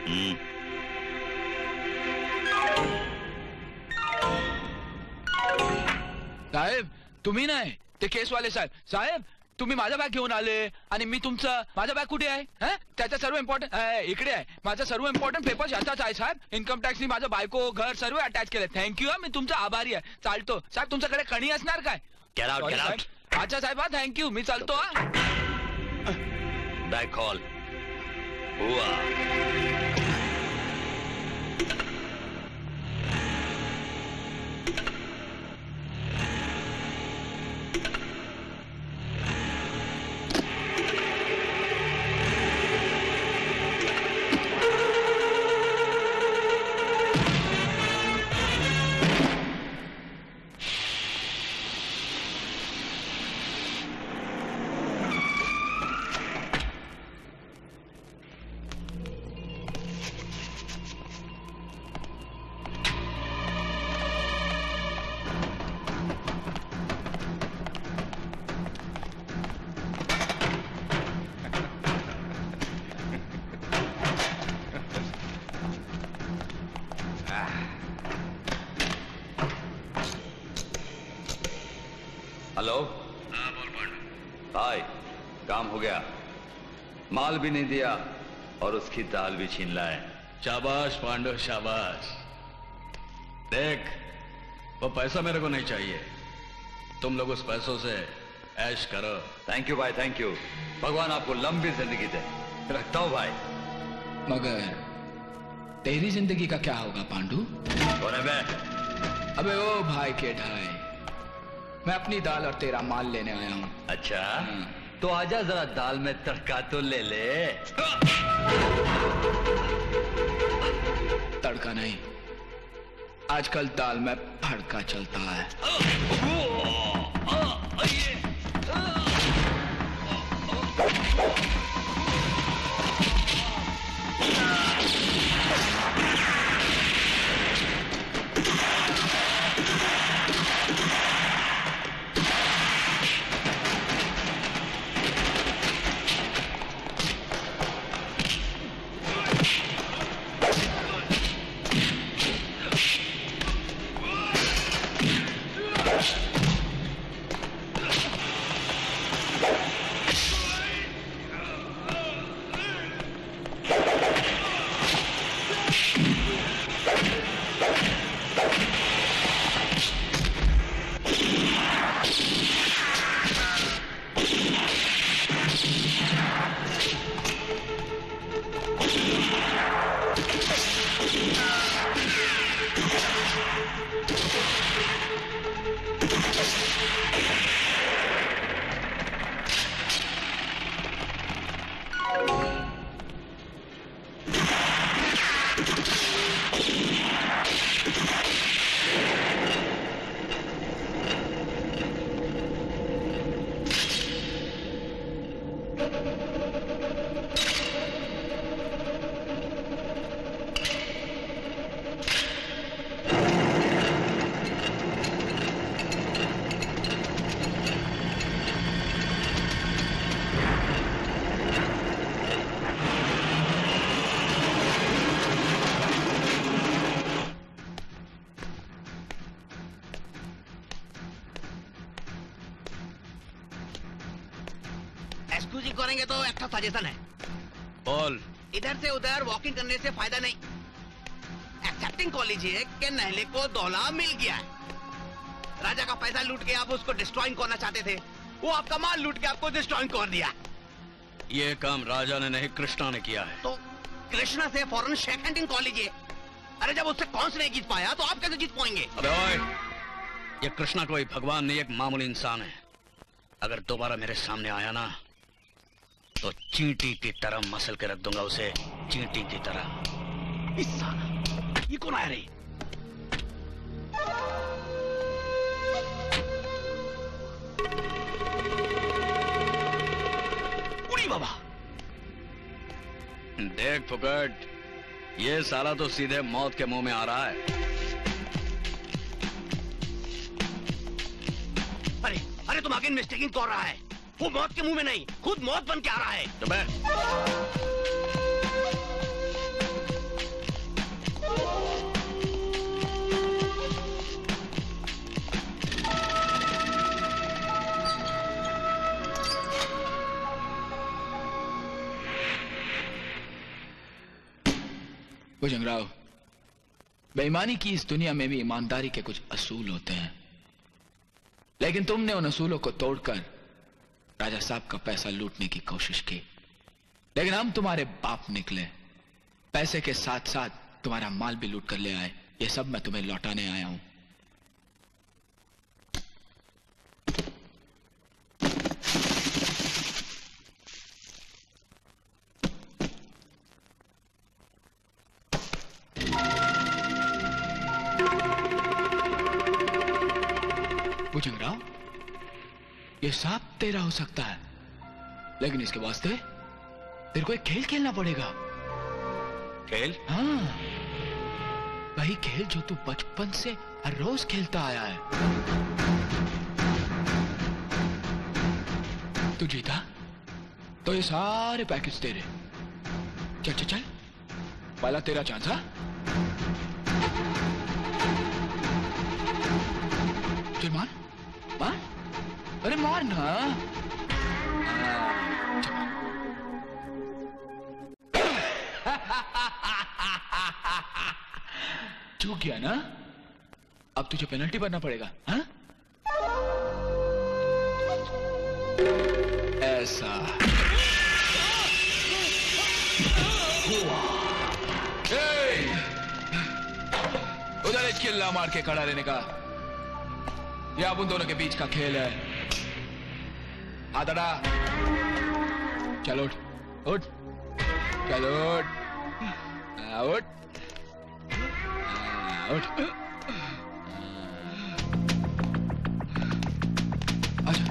हम्म साहेब तुम्ही नाही ते केसवाले साहेब। साहेब तुम्ही माझा बॅग घेऊन आले आणि मी तुमचं। माझा बॅग कुठे आहे? त्याचा सर्व इम्पॉर्टंट इकडे आहे। माझा सर्व इम्पॉर्टंट पेपर्स याचाच आहे साहेब। इन्कम टॅक्सनी माझं बायको घर सर्व अटॅच केले। थँक्यू मी तुमचा आभारी आहे। चालतो साहेब, तुमच्याकडे कणी असणार काय? Get out get out. अच्छा साहेब हा थँक्यू मी चालतो हा। बॅग कॉल हुआ। माल भी नहीं दिया और उसकी दाल भी छीन लाए। शाबाश पांडव शाबाश। देख वो पैसा मेरे को नहीं चाहिए, तुम लोग उस पैसों से ऐश करो। थैंक यू भाई थैंक यू। भगवान आपको लंबी जिंदगी दे। रखता हूँ भाई। मगर तेरी जिंदगी का क्या होगा पांडू? अबे अबे ओ भाई के ढाई, मैं अपनी दाल और तेरा माल लेने आया हूँ। अच्छा तो आजा जरा दाल में तड़का तो ले ले। तड़का नहीं, आजकल दाल में भड़का चलता है। बदतमीजी करेंगे तो अच्छा सजेशन है, बोल। इधर से उधर वॉकिंग करने से फायदा नहीं। एक्सेप्टिंग कॉल लीजिए कि नहले को दोहला मिल गया है। राजा का पैसा लूट के आप उसको डिस्ट्रॉइंग करना चाहते थे, वो आपका माल लूट के आपको डिस्ट्रॉइंग कर दिया। ये काम राजा ने नहीं कृष्णा ने किया है। तो कृष्णा से फौरन शेक हैंडिंग कॉल लीजिए। अरे जब उससे कौनस नहीं जीत पाया तो आप कैसे जीत पाएंगे? अबे ओए, ये कृष्णा कोई भगवान नहीं, एक मामूली इंसान है। अगर दोबारा मेरे सामने आया ना तो चींटी की तरह मसल के रख दूंगा उसे, चींटी की तरह। इस साला ये कौन आया रे? उड़ी बाबा। देख फुकट, ये साला तो सीधे मौत के मुंह में आ रहा है। अरे अरे तुम आगे मिस्टेकिंग कर रहा है, वो मौत के मुंह में नहीं खुद मौत बन के आ रहा है। तो मैं भुजंगराव, बेईमानी की इस दुनिया में भी ईमानदारी के कुछ असूल होते हैं, लेकिन तुमने उन असूलों को तोड़कर राजा साहब का पैसा लूटने की कोशिश की। लेकिन हम तुम्हारे बाप निकले, पैसे के साथ साथ तुम्हारा माल भी लूट कर ले आए। ये सब मैं तुम्हें लौटाने आया हूं। भुजंगराव, ये सांप तेरा हो सकता है, लेकिन इसके वास्ते तेरे को एक खेल खेलना पड़ेगा। खेल? हाँ, वही खेल जो तू बचपन से हर रोज खेलता आया है। तू जीता तो ये सारे पैकेज तेरे। चल चल चल, पहला तेरा चांस है। चल मार मार, अरे मार ना। चूक गया ना, अब तुझे पेनल्टी भरना पड़ेगा। हाँ, ऐसा उधर एक चिल्ला मार के खड़ा रहने का, यह अब उन दोनों के बीच का खेल है। आदड़ा, चल उठ उठ, चल उठ उठ उठ। अच्छा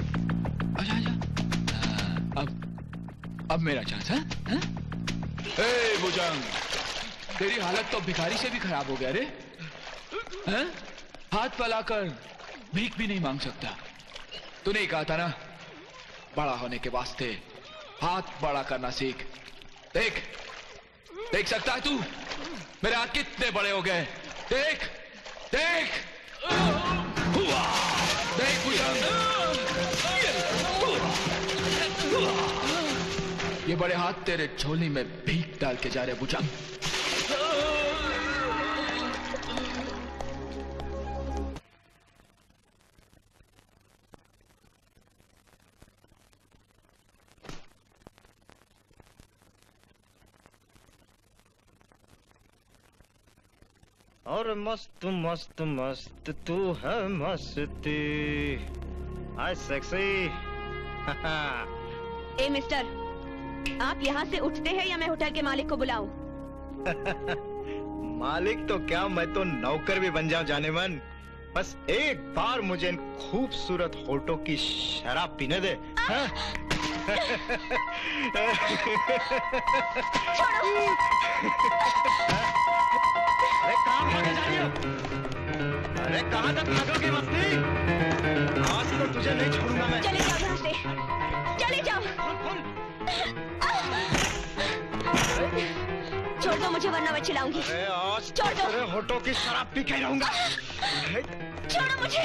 अच्छा अच्छा, अब अब मेरा चांस है। हे भुजंग, तेरी हालत तो भिखारी से भी खराब हो गया रे। हाँ? हाथ फैलाकर भीख भी नहीं मांग सकता। तूने ही कहा था ना, बड़ा होने के वास्ते हाथ बड़ा करना सीख। देख देख सकता है तू, मेरे हाथ कितने बड़े हो गए। देख देख हुआ, देख भुजंग, ये बड़े हाथ तेरे झोली में भीख डाल के जा रहे भुजंग। और मस्त मस्त मस्त तू है मस्ती, हाय सेक्सी। ए मिस्टर, आप यहाँ से उठते हैं या मैं होटल के मालिक को बुलाऊं? मालिक तो क्या, मैं तो नौकर भी बन जाऊं जाने मन। बस एक बार मुझे इन खूबसूरत होठों की शराब पीने दे। हाँ? अरे काम होने जाइए। अरे कहाँ तक लगोगे मस्ती? आज तो तुझे नहीं छोड़ूंगा मैं। चले जाओ यहाँ से, चले जाओ। छोड़ दो मुझे, वरना मैं चिल्लाऊंगी। आज छोड़ दो, तेरे होठों की शराब पी के रहूंगा। छोड़ो मुझे।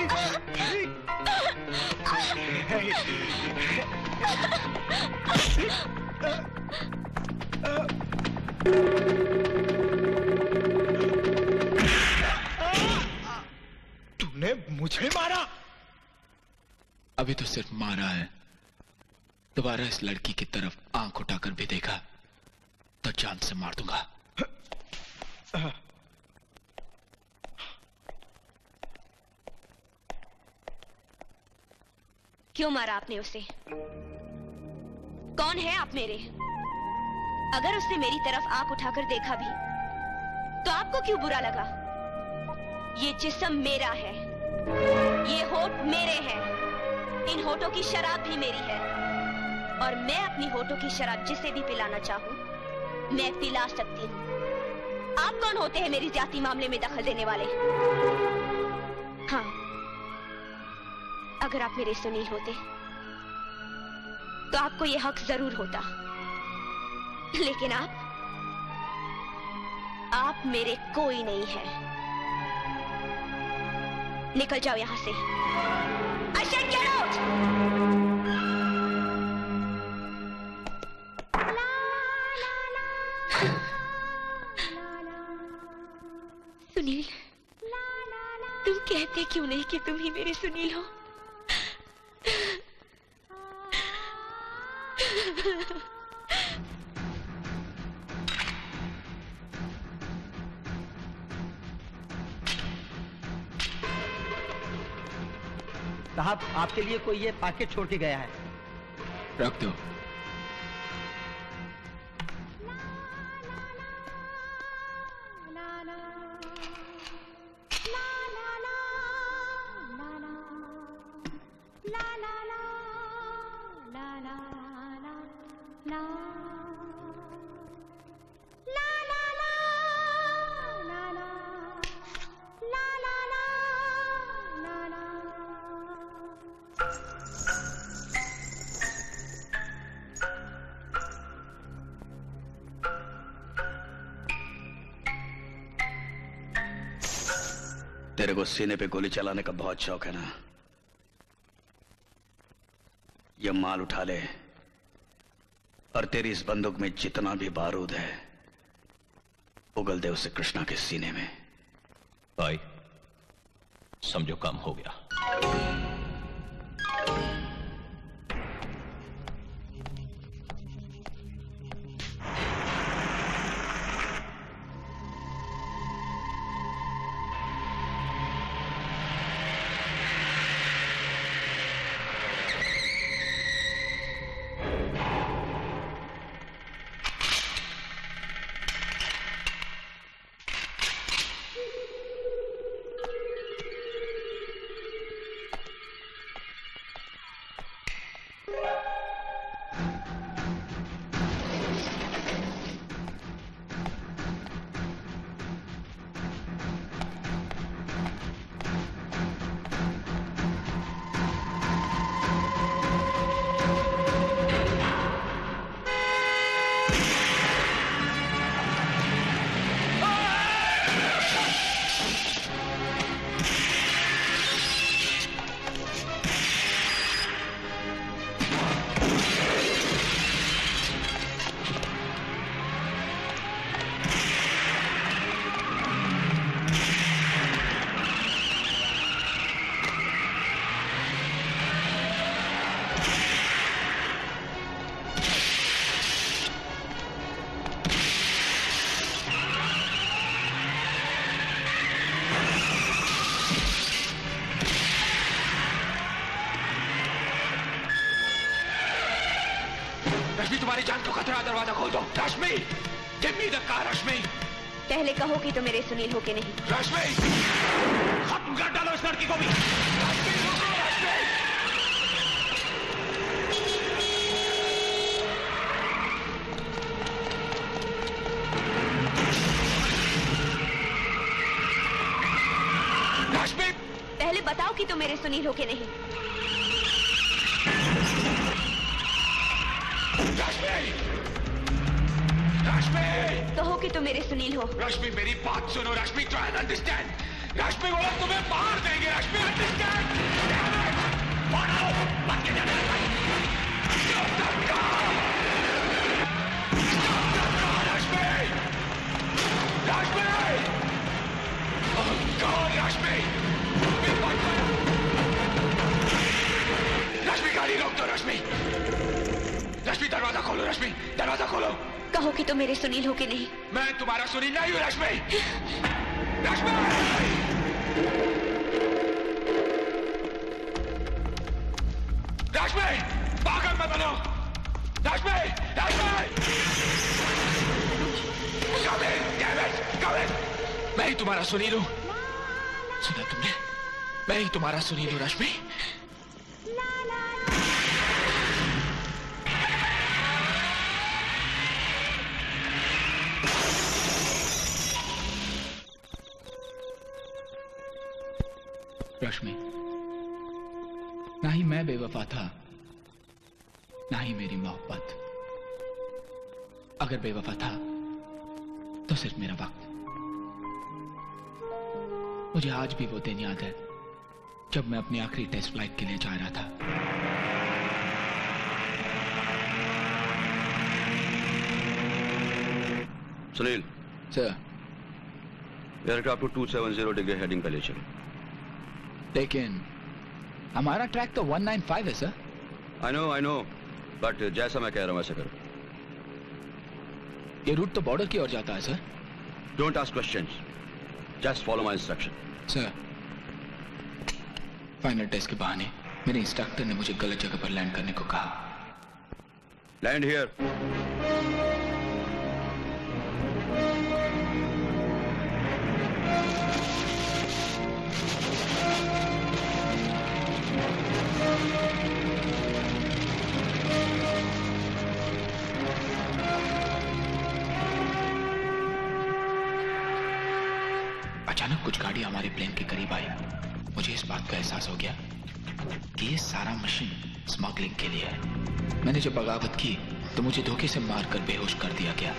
मस्ती? तूने मुझे मारा? अभी तो सिर्फ मारा है, दोबारा इस लड़की की तरफ आंख उठाकर भी देखा तो जान से मार दूंगा। क्यों मारा आपने उसे? कौन है आप मेरे? अगर उसने मेरी तरफ आंख उठाकर देखा भी तो आपको क्यों बुरा लगा? ये जिस्म मेरा है, ये होठ मेरे हैं, इन होठों की शराब भी मेरी है और मैं अपनी होठों की शराब जिसे भी पिलाना चाहूं मैं पिला सकती हूं। आप कौन होते हैं मेरी जाति मामले में दखल देने वाले? हाँ, अगर आप मेरे सुनील होते तो आपको यह हक जरूर होता, लेकिन आप आप मेरे कोई नहीं है। निकल जाओ यहां से। Ashok get out. सुनील, तुम कहते क्यों नहीं कि तुम ही मेरे सुनील हो? साहब, आपके लिए कोई ये पैकेट छोड़ के गया है। रख दो। तेरे को सीने पे गोली चलाने का बहुत शौक है ना? यह माल उठा ले और तेरी इस बंदूक में जितना भी बारूद है उगल दे उसे कृष्णा के सीने में। भाई, समझो काम हो गया। तो मेरे सुनील हो के नहीं। रश्मि, खत्म कर डालो इस लड़की को भी। रश्मि, रुको, रश्मि। रश्मि, पहले बताओ कि तुम मेरे सुनील हो के नहीं। तो मेरे सुनील हो। रश्मि, मेरी बात सुनो Rashmi. Try and understand. Rashmi, वो लोग तुम्हें मार देंगे। रश्मि, अंडरस्टैंड। रश्मि तो रश्मि, रश्मि दरवाजा खोलो, रश्मि दरवाजा खोलो। कहो कि तुम मेरे सुनील हो कि नहीं। मैं तुम्हारा सुनील नहीं हूँ रश्मि। रश्मि, रश्मि पागल मत बनो। Rashmi, Rashmi come in, damn it, come in. मैं ही तुम्हारा सुनील हूँ। सुना तुमने, मैं ही तुम्हारा सुनील हूँ रश्मि। रश्मि, ना ही मैं बेवफा था, ना ही मेरी मोहब्बत। अगर बेवफा था तो सिर्फ मेरा वक्त। मुझे आज भी वो दिन याद है जब मैं अपनी आखिरी टेस्ट फ्लाइट के लिए जा रहा था। सुनील सर, एयरक्राफ्ट को two seven zero degree heading पर ले चलो। लेकिन हमारा ट्रैक तो वन नाइन फाइव है sir. I know I know, but जैसा मैं कह रहा हूँ वैसा करो। ये रूट तो बॉर्डर की ओर जाता है sir. Don't ask questions, just follow my instruction. Sir, final test के बहाने मेरे इंस्ट्रक्टर ने मुझे गलत जगह पर लैंड करने को कहा। Land here. अचानक कुछ गाड़ी हमारे प्लेन के करीब आई। मुझे इस बात का एहसास हो गया कि ये सारा मशीन स्मगलिंग के लिए है। मैंने जब बगावत की तो मुझे धोखे से मारकर बेहोश कर दिया गया।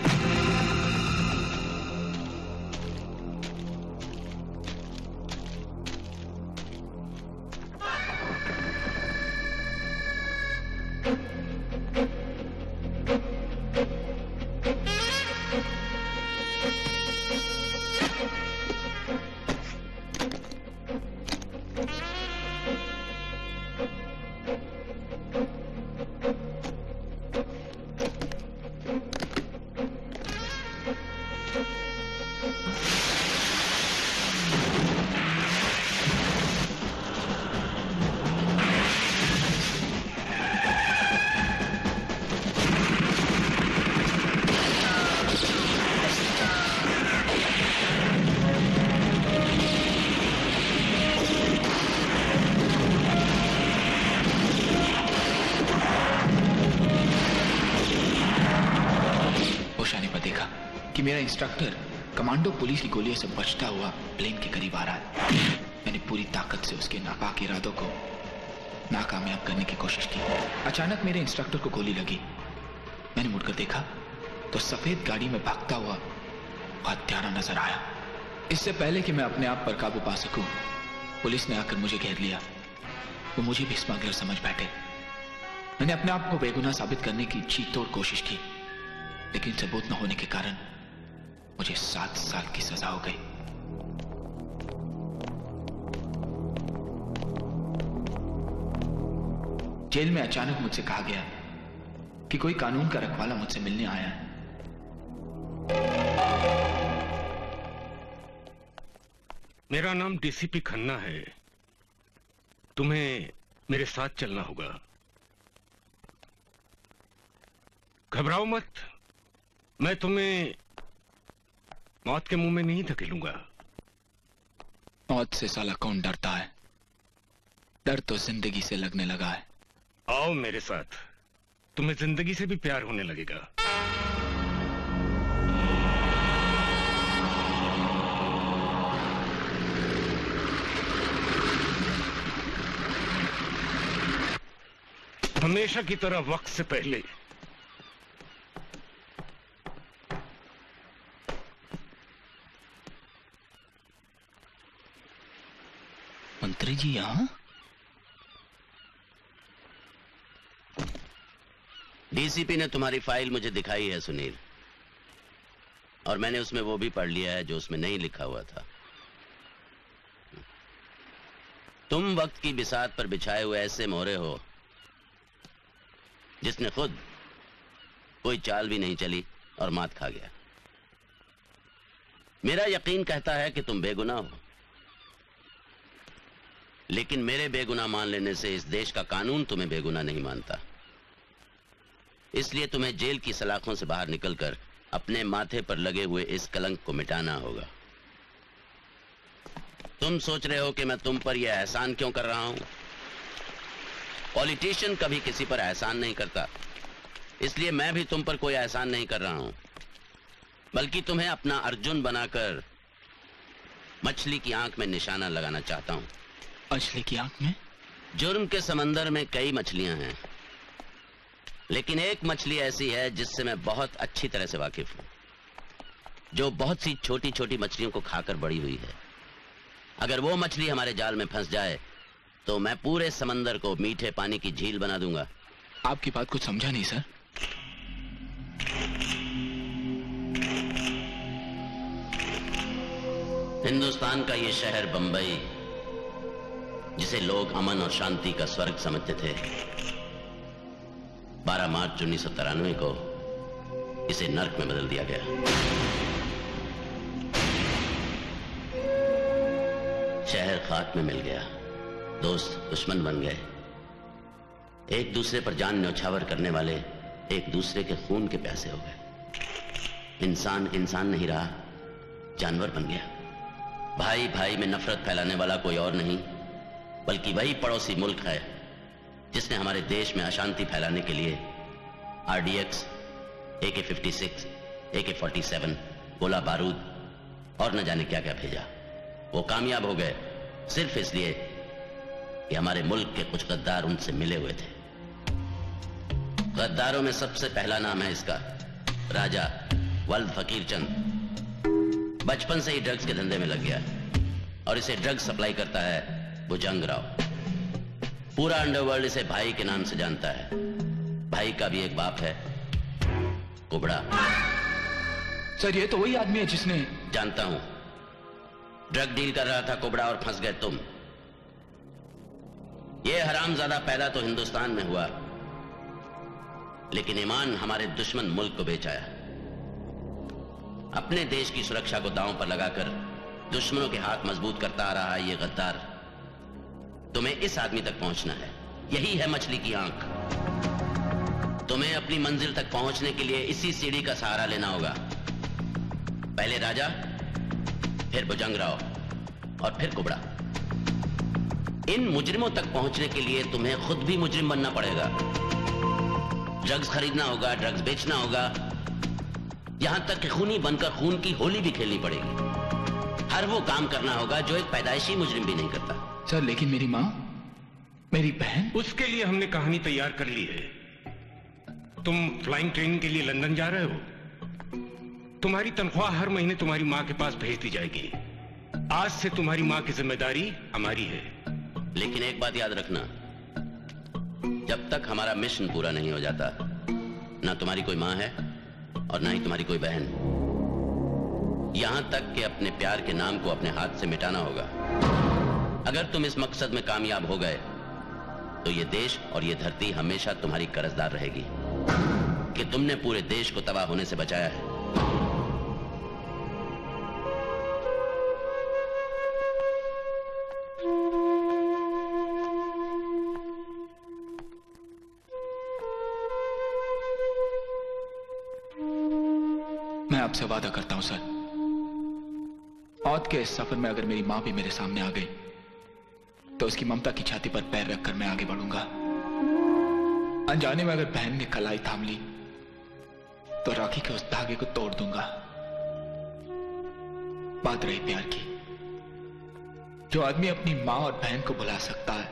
इंस्ट्रक्टर कमांडो पुलिस की गोलियों से बचता हुआ प्लेन के करीब आ रहा है। मैंने पूरी ताकत से उसके नापाक इरादों को नाकामयाब करने की कोशिश की। अचानक मेरे इंस्ट्रक्टर को गोली लगी। मैंने मुड़कर देखा तो सफेद गाड़ी में भागता हुआ हत्यारा नजर आया। इससे पहले कि मैं अपने आप पर काबू पा सकूं, पुलिस ने आकर मुझे घेर लिया। वो मुझे भी स्मगलर समझ बैठे। मैंने अपने आप को बेगुनाह साबित करने की जी तोड़ कोशिश की, लेकिन सबूत न होने के कारण मुझे सात साल की सजा हो गई। जेल में अचानक मुझसे कहा गया कि कोई कानून का रखवाला मुझसे मिलने आया है। मेरा नाम डीसीपी खन्ना है। तुम्हें मेरे साथ चलना होगा। घबराओ मत, मैं तुम्हें मौत के मुंह में नहीं धकेलूंगा। मौत से साला कौन डरता है, डर तो जिंदगी से लगने लगा है। आओ मेरे साथ, तुम्हें जिंदगी से भी प्यार होने लगेगा। हमेशा की तरह वक्त से पहले मंत्री जी यहां। डीसीपी ने तुम्हारी फाइल मुझे दिखाई है सुनील, और मैंने उसमें वो भी पढ़ लिया है जो उसमें नहीं लिखा हुआ था। तुम वक्त की बिसात पर बिछाए हुए ऐसे मोहरे हो जिसने खुद कोई चाल भी नहीं चली और मात खा गया। मेरा यकीन कहता है कि तुम बेगुनाह हो, लेकिन मेरे बेगुनाह मान लेने से इस देश का कानून तुम्हें बेगुनाह नहीं मानता। इसलिए तुम्हें जेल की सलाखों से बाहर निकलकर अपने माथे पर लगे हुए इस कलंक को मिटाना होगा। तुम सोच रहे हो कि मैं तुम पर यह एहसान क्यों कर रहा हूं? पॉलिटिशियन कभी किसी पर एहसान नहीं करता, इसलिए मैं भी तुम पर कोई एहसान नहीं कर रहा हूं, बल्कि तुम्हें अपना अर्जुन बनाकर मछली की आंख में निशाना लगाना चाहता हूं। मछली की आंख में? जुर्म के समंदर में कई मछलियां हैं, लेकिन एक मछली ऐसी है जिससे मैं बहुत अच्छी तरह से वाकिफ हूं, जो बहुत सी छोटी छोटी मछलियों को खाकर बड़ी हुई है। अगर वो मछली हमारे जाल में फंस जाए तो मैं पूरे समंदर को मीठे पानी की झील बना दूंगा। आपकी बात कुछ समझा नहीं सर। हिंदुस्तान का ये शहर बंबई, जिसे लोग अमन और शांति का स्वर्ग समझते थे, बारह मार्च उन्नीस सौ तिरानवे को इसे नर्क में बदल दिया गया। शहर खाक में मिल गया, दोस्त दुश्मन बन गए, एक दूसरे पर जान न्योछावर करने वाले एक दूसरे के खून के प्यासे हो गए। इंसान इंसान नहीं रहा, जानवर बन गया। भाई भाई में नफरत फैलाने वाला कोई और नहीं, बल्कि वही पड़ोसी मुल्क है जिसने हमारे देश में अशांति फैलाने के लिए आरडीएक्स, ए के फिफ्टी सिक्स, ए के फोर्टी सेवन, गोला बारूद और न जाने क्या क्या भेजा। वो कामयाब हो गए सिर्फ इसलिए कि हमारे मुल्क के कुछ गद्दार उनसे मिले हुए थे। गद्दारों में सबसे पहला नाम है इसका राजा वल्द फकीर चंद। बचपन से ही ड्रग्स के धंधे में लग गया और इसे ड्रग्स सप्लाई करता है भुजंगराव। पूरा अंडरवर्ल्ड इसे भाई के नाम से जानता है। भाई का भी एक बाप है, कुबड़ा। सर, ये तो वही आदमी है जिसने। जानता हूं, ड्रग डील कर रहा था कुबड़ा और फंस गए तुम। ये हरामजादा पैदा तो हिंदुस्तान में हुआ, लेकिन ईमान हमारे दुश्मन मुल्क को बेच आया। अपने देश की सुरक्षा को दांव पर लगाकर दुश्मनों के हाथ मजबूत करता आ रहा है ये गद्दार। तुम्हें इस आदमी तक पहुंचना है, यही है मछली की आंख। तुम्हें अपनी मंजिल तक पहुंचने के लिए इसी सीढ़ी का सहारा लेना होगा। पहले राजा, फिर भुजंगराव और फिर कुबड़ा। इन मुजरिमों तक पहुंचने के लिए तुम्हें खुद भी मुजरिम बनना पड़ेगा। ड्रग्स खरीदना होगा, ड्रग्स बेचना होगा, यहां तक कि खूनी बनकर खून की होली भी खेलनी पड़ेगी। हर वो काम करना होगा जो एक पैदाइशी मुजरिम भी नहीं करता। सर, लेकिन मेरी माँ, मेरी बहन। उसके लिए हमने कहानी तैयार कर ली है। तुम फ्लाइंग ट्रेन के लिए लंदन जा रहे हो। तुम्हारी तनख्वाह हर महीने तुम्हारी माँ के पास भेज दी जाएगी। आज से तुम्हारी माँ की जिम्मेदारी हमारी है। लेकिन एक बात याद रखना, जब तक हमारा मिशन पूरा नहीं हो जाता, ना तुम्हारी कोई माँ है और ना ही तुम्हारी कोई बहन। यहां तक कि अपने प्यार के नाम को अपने हाथ से मिटाना होगा। अगर तुम इस मकसद में कामयाब हो गए तो ये देश और ये धरती हमेशा तुम्हारी कर्जदार रहेगी कि तुमने पूरे देश को तबाह होने से बचाया है। मैं आपसे वादा करता हूं सर, औद के इस सफर में अगर मेरी मां भी मेरे सामने आ गई तो उसकी ममता की छाती पर पैर रखकर मैं आगे बढ़ूंगा। अनजाने में अगर बहन ने कलाई थाम ली तो राखी के उस धागे को तोड़ दूंगा। बात रही प्यार की, जो आदमी अपनी मां और बहन को बुला सकता है,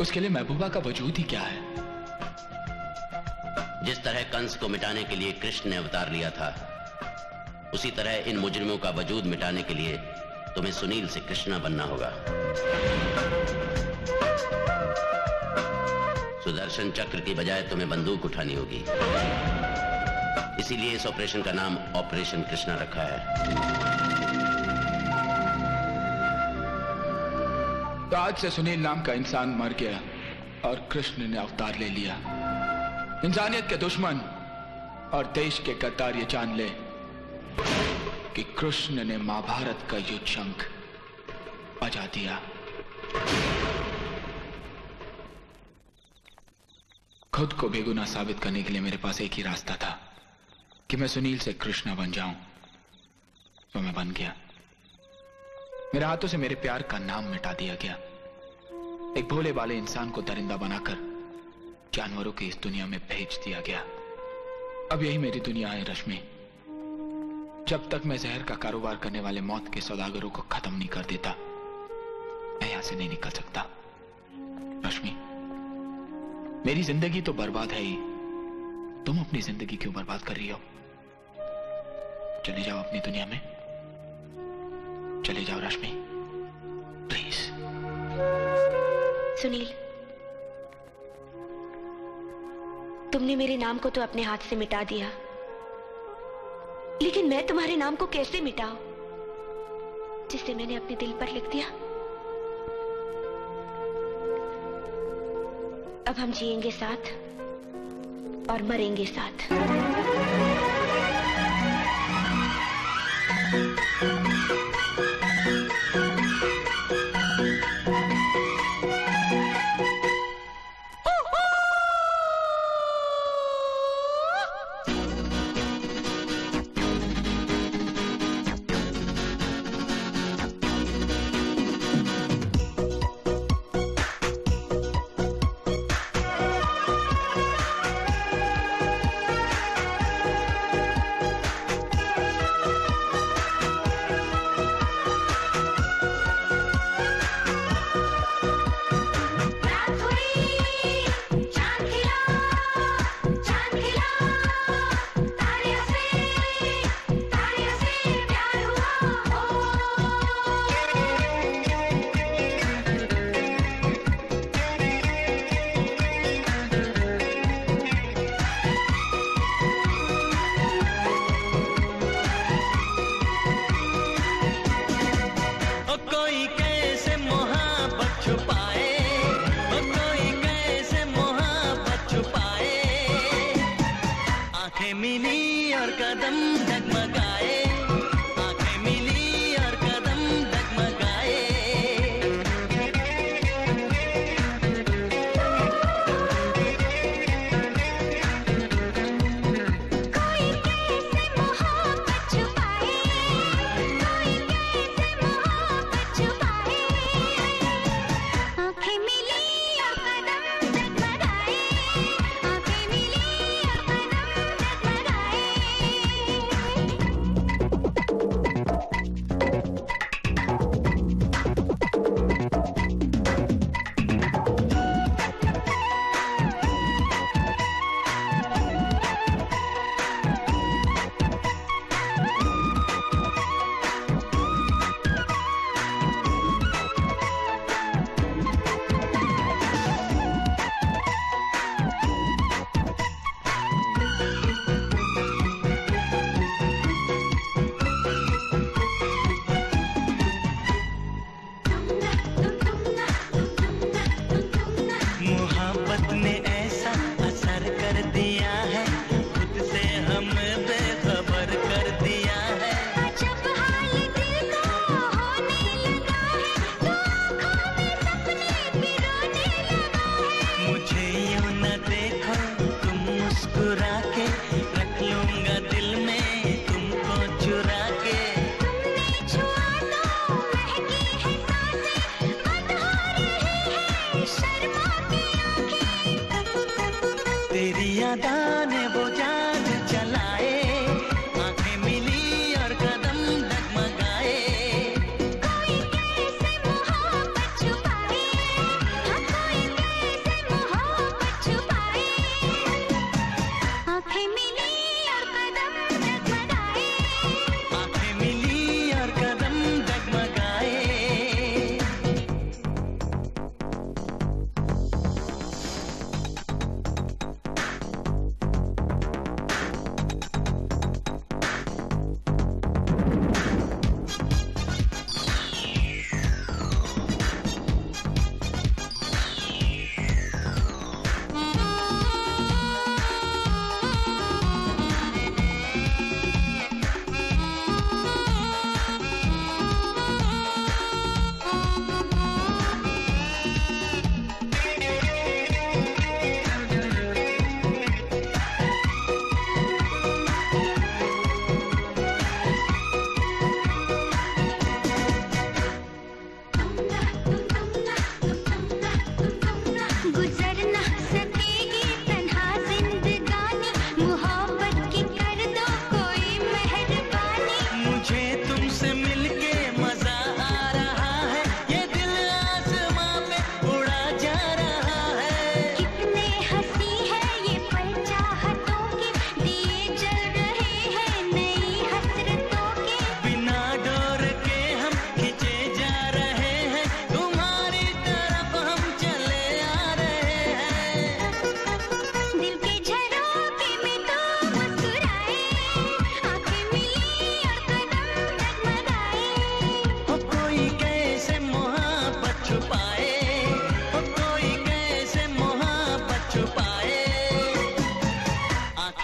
उसके लिए महबूबा का वजूद ही क्या है। जिस तरह कंस को मिटाने के लिए कृष्ण ने अवतार लिया था, उसी तरह इन मुजरिमों का वजूद मिटाने के लिए तुम्हें सुनील से कृष्णा बनना होगा। सुदर्शन चक्र की बजाय तुम्हें बंदूक उठानी होगी। इसीलिए इस ऑपरेशन का नाम ऑपरेशन कृष्णा रखा है। तो आज से सुनील नाम का इंसान मर गया और कृष्ण ने अवतार ले लिया। इंसानियत के दुश्मन और देश के गद्दार ये जान ले कि कृष्ण ने महाभारत का युद्ध शंख बजा दिया। खुद को बेगुनाह साबित करने के लिए मेरे पास एक ही रास्ता था कि मैं सुनील से कृष्णा बन जाऊं, तो मैं बन गया। मेरे हाथों से मेरे प्यार का नाम मिटा दिया गया। एक भोले भाले इंसान को दरिंदा बनाकर जानवरों की इस दुनिया में भेज दिया गया। अब यही मेरी दुनिया है रश्मि। जब तक मैं जहर का कारोबार करने वाले मौत के सौदागरों को खत्म नहीं कर देता, मैं यहां से नहीं निकल सकता। रश्मि, मेरी जिंदगी तो बर्बाद है ही, तुम अपनी जिंदगी क्यों बर्बाद कर रही हो? चले जाओ अपनी दुनिया में, चले जाओ रश्मि, प्लीज। सुनील, तुमने मेरे नाम को तो अपने हाथ से मिटा दिया, लेकिन मैं तुम्हारे नाम को कैसे मिटाऊं जिसे मैंने अपने दिल पर लिख दिया? अब हम जिएंगे साथ और मरेंगे साथ।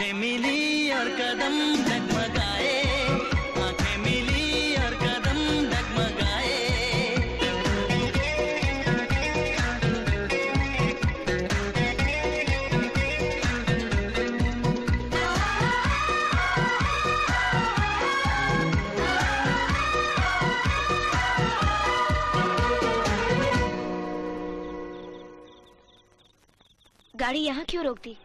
आंखें मिली और कदम डगमगाए, आंखें मिली और कदम डगमगाए। गाड़ी यहाँ क्यों रोक दी?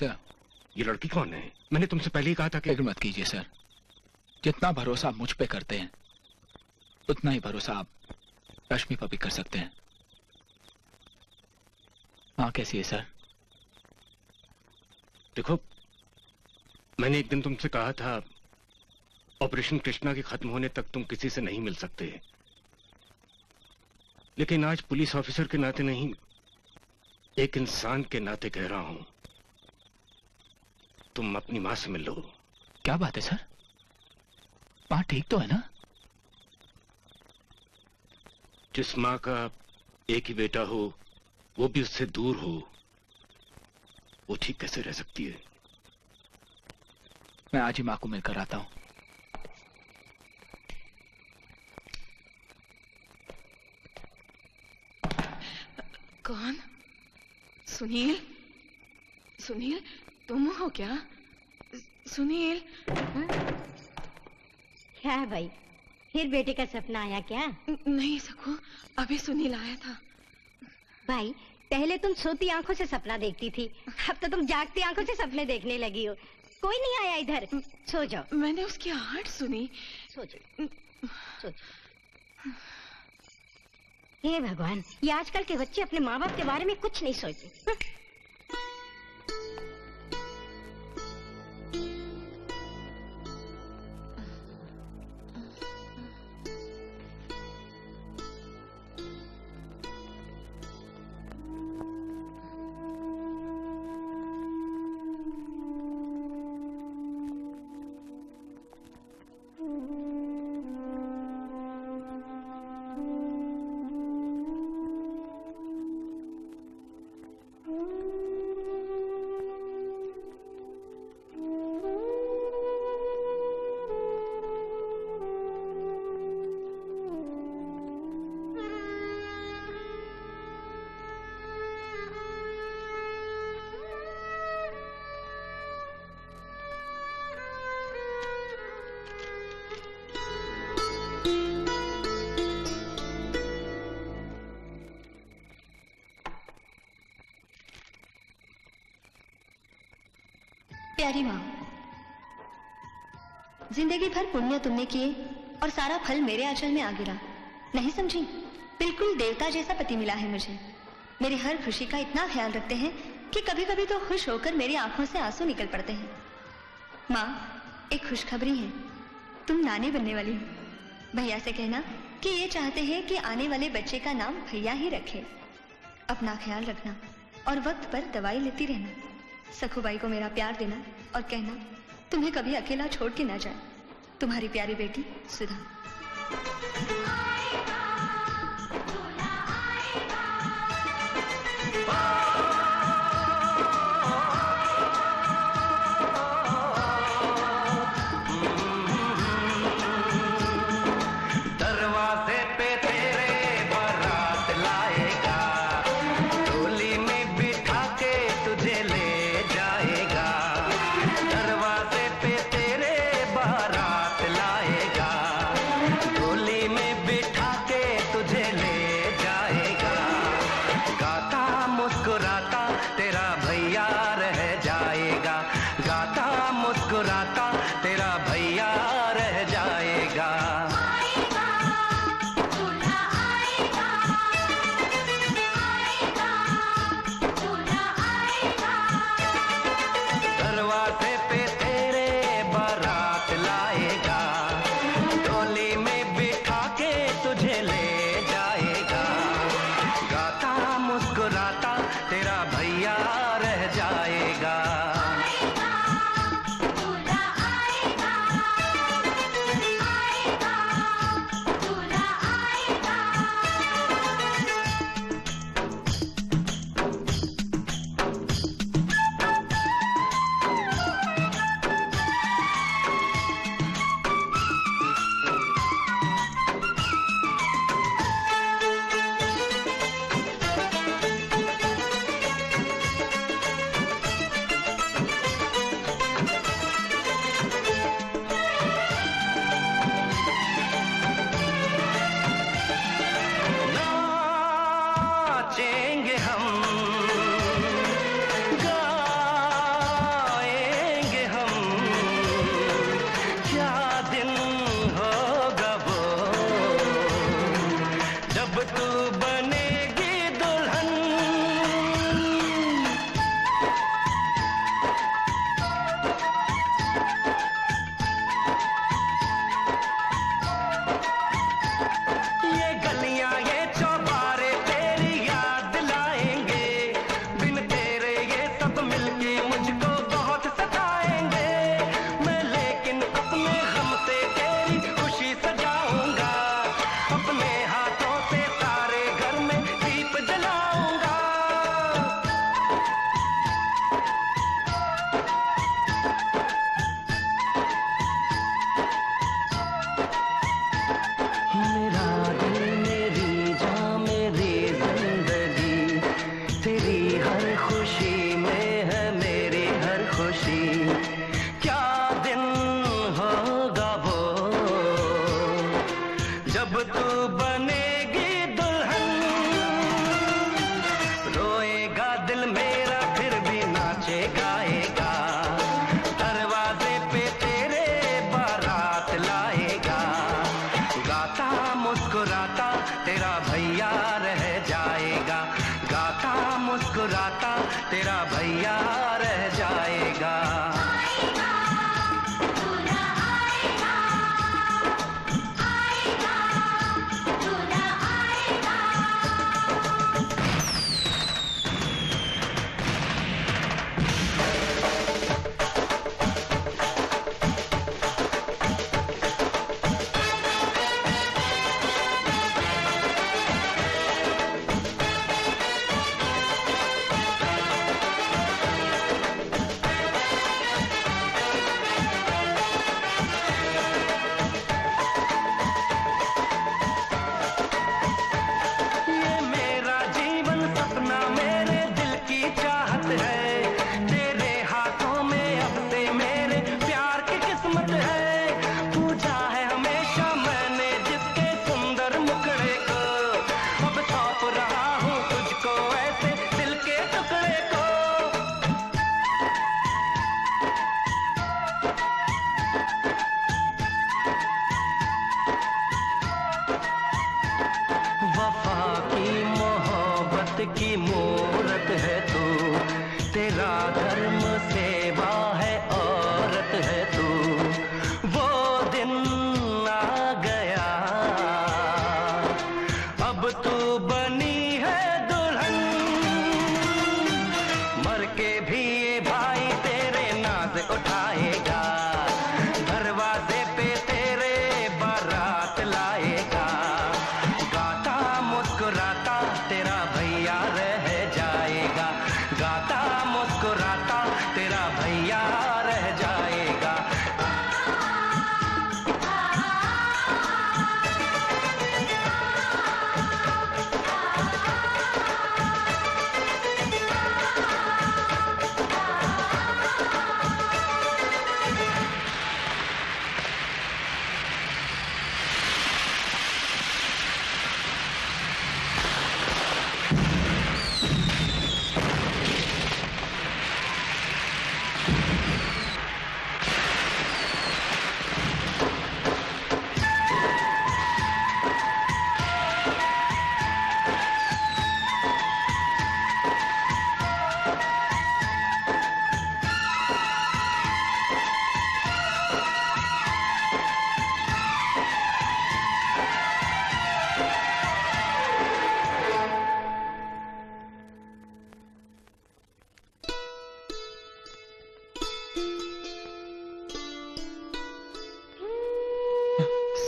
सर, ये लड़की कौन है? मैंने तुमसे पहले ही कहा था कि फिक्र मत कीजिए सर, जितना भरोसा आप मुझ पे करते हैं उतना ही भरोसा आप रश्मि पर भी कर सकते हैं। हाँ, कैसी है सर? देखो, मैंने एक दिन तुमसे कहा था ऑपरेशन कृष्णा के खत्म होने तक तुम किसी से नहीं मिल सकते, लेकिन आज पुलिस ऑफिसर के नाते नहीं, एक इंसान के नाते कह रहा हूं, तुम अपनी मां से मिल लो। क्या बात है सर, मां ठीक तो है ना? जिस मां का एक ही बेटा हो, वो भी उससे दूर हो, वो ठीक कैसे रह सकती है? मैं आज ही मां को मिलकर आता हूं। कौन? सुनील? सुनील तुम हो क्या? सुनील? हा? क्या है भाई, फिर बेटे का सपना आया क्या? न, नहीं सकू, अभी सुनील आया था। भाई पहले तुम सोती आंखों से सपना देखती थी, अब तो तुम जागती आंखों से सपने देखने लगी हो। कोई नहीं आया इधर, सो जाओ। मैंने उसकी आहट सुनी। सो जाओ, सो जाओ। हे भगवान, ये आजकल के बच्चे अपने माँ बाप के बारे में कुछ नहीं सोचते। प्यारी माँ, जिंदगी भर पुण्य तुमने किए और सारा फल मेरे आंचल में आ गिरा। नहीं समझी? बिल्कुल देवता जैसा पति मिला है मुझे। मेरी हर खुशी का इतना ख्याल रखते हैं कि कभी कभी तो खुश होकर मेरी आंखों से आंसू निकल पड़ते हैं। माँ, एक खुशखबरी है, तुम नानी बनने वाली हो। भैया से कहना कि ये चाहते हैं कि आने वाले बच्चे का नाम भैया ही रखे। अपना ख्याल रखना और वक्त पर दवाई लेती रहना। सखुबाई को मेरा प्यार देना और कहना तुम्हें कभी अकेला छोड़ के ना जाए। तुम्हारी प्यारी बेटी सुधा। मुस्कुरा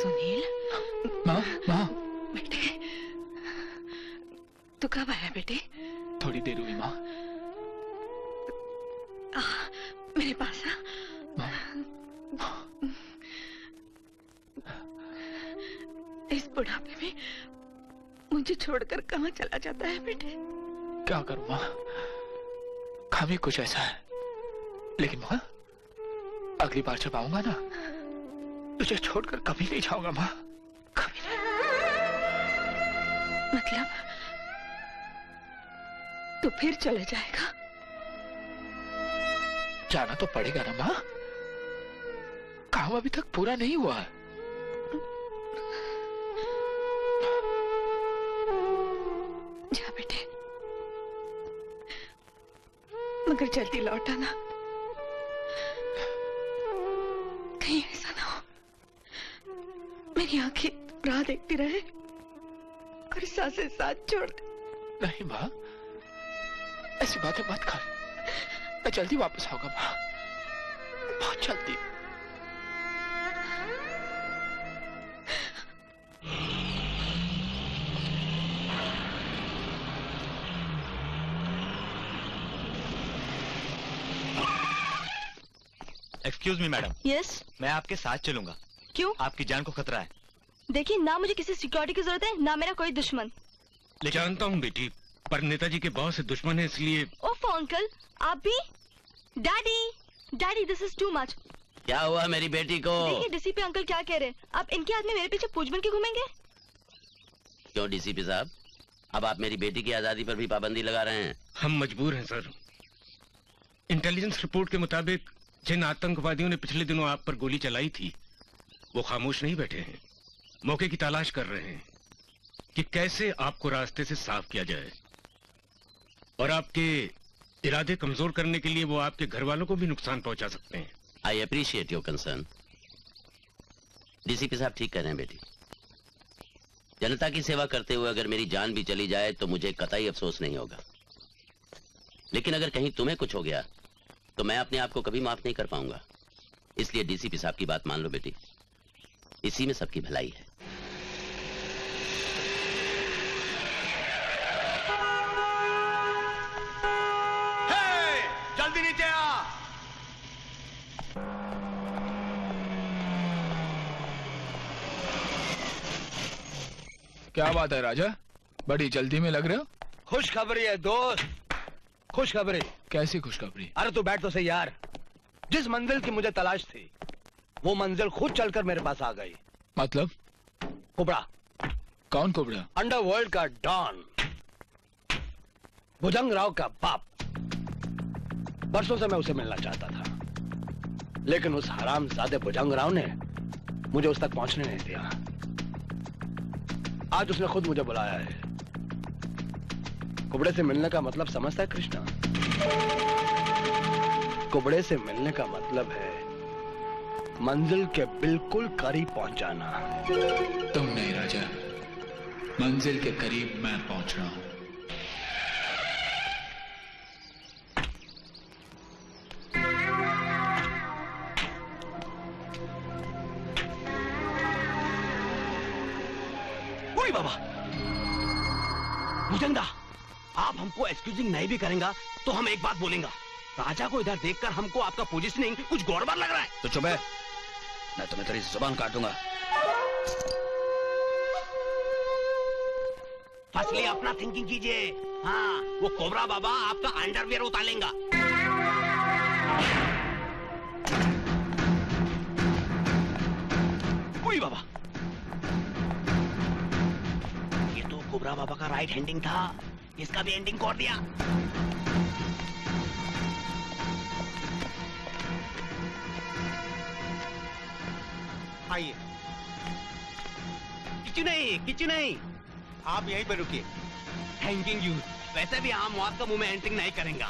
सुनील माँ, माँ। बेटे तू कब आया बेटे? थोड़ी देर हुई माँ। आ, मेरे पास आ। इस बुढ़ापे में मुझे छोड़कर कहाँ चला जाता है बेटे? क्या करूँ माँ, खामी कुछ ऐसा है। लेकिन माँ अगली बार जब आऊंगा ना तुझे छोड़कर कभी नहीं जाऊंगा माँ, कभी नहीं। मतलब तू फिर चले जाएगा? जाना तो पड़ेगा ना माँ, काम अभी तक पूरा नहीं हुआ है। जा बेटे, मगर जल्दी लौट आना, कहीं ऐसा ना हो मेरी आंखें राह देखती रहे और सासे साथ छोड़ दे। नहीं माँ, ऐसी बातें मत कर, मैं जल्दी वापस आऊंगा माँ, बहुत जल्दी। Excuse me madam. यस। मैं आपके साथ चलूंगा। क्यों? आपकी जान को खतरा है। देखिए ना मुझे किसी सिक्योरिटी की जरूरत है, ना मेरा कोई दुश्मन। लेकिन जानता हूँ बेटी, पर नेताजी के बहुत से दुश्मन है इसलिए। ओफो अंकल, आप भी? Daddy daddy this is too much. क्या हुआ मेरी बेटी को? देखिए डीसीपी अंकल क्या कह रहे हैं, आप इनके आदमी मेरे पीछे पूछ बन के घूमेंगे। क्यों डीसीपी साहब, अब आप मेरी बेटी की आजादी पर भी पाबंदी लगा रहे हैं? हम मजबूर हैं सर। इंटेलिजेंस रिपोर्ट के मुताबिक जिन आतंकवादियों ने पिछले दिनों आप पर गोली चलाई थी वो खामोश नहीं बैठे हैं, मौके की तलाश कर रहे हैं कि कैसे आपको रास्ते से साफ किया जाए। और आपके इरादे कमजोर करने के लिए वो आपके घर वालों को भी नुकसान पहुंचा सकते हैं। I appreciate your concern. DCP साहब ठीक कह रहे हैं बेटी, जनता की सेवा करते हुए अगर मेरी जान भी चली जाए तो मुझे कतई अफसोस नहीं होगा। लेकिन अगर कहीं तुम्हें कुछ हो गया तो मैं अपने आप को कभी माफ नहीं कर पाऊंगा, इसलिए डीसीपी साहब की बात मान लो बेटी, इसी में सबकी भलाई है। हे, जल्दी नीचे आ। क्या बात है राजा, बड़ी जल्दी में लग रहे हो। खुशखबरी है दोस्त, खुशखबरी। कैसी खुशखबरी? अरे तू बैठ तो सही यार। जिस मंजिल की मुझे तलाश थी वो मंजिल खुद चलकर मेरे पास आ गई। मतलब? कुबड़ा। कौन कुबड़ा? अंडरवर्ल्ड का डॉन, भुजंगराव का बाप। बरसों से मैं उसे मिलना चाहता था लेकिन उस हरामजादे भुजंगराव ने मुझे उस तक पहुंचने नहीं दिया। आज उसने खुद मुझे बुलाया है। कुबड़े से मिलने का मतलब समझता है कृष्णा, कुबड़े से मिलने का मतलब है मंजिल के बिल्कुल करीब पहुंच जाना। तुम नहीं राजा, मंजिल के करीब मैं पहुंच रहा हूं। ओए बाबा भुजंगदा, आप हमको एक्सक्यूजिंग नहीं भी करेंगे तो हम एक बात बोलेंगे। राजा को इधर देखकर हमको आपका पोजीशनिंग कुछ गौरवार लग रहा है। तो चुप है, मैं तुम्हें तेरी जुबान काट दूंगा। फसली अपना थिंकिंग कीजिए। हाँ, वो कोबरा बाबा आपका अंडरवियर उतारेगा। कोई बाबा, ये तो कोबरा बाबा का राइट हैंडिंग था, इसका भी एंडिंग कर दिया। आइए। किचु नहीं, किचु नहीं, आप यहीं पर रुकिए। Thanking you. वैसे भी हम आपका मुंह में एंडिंग नहीं करेंगे।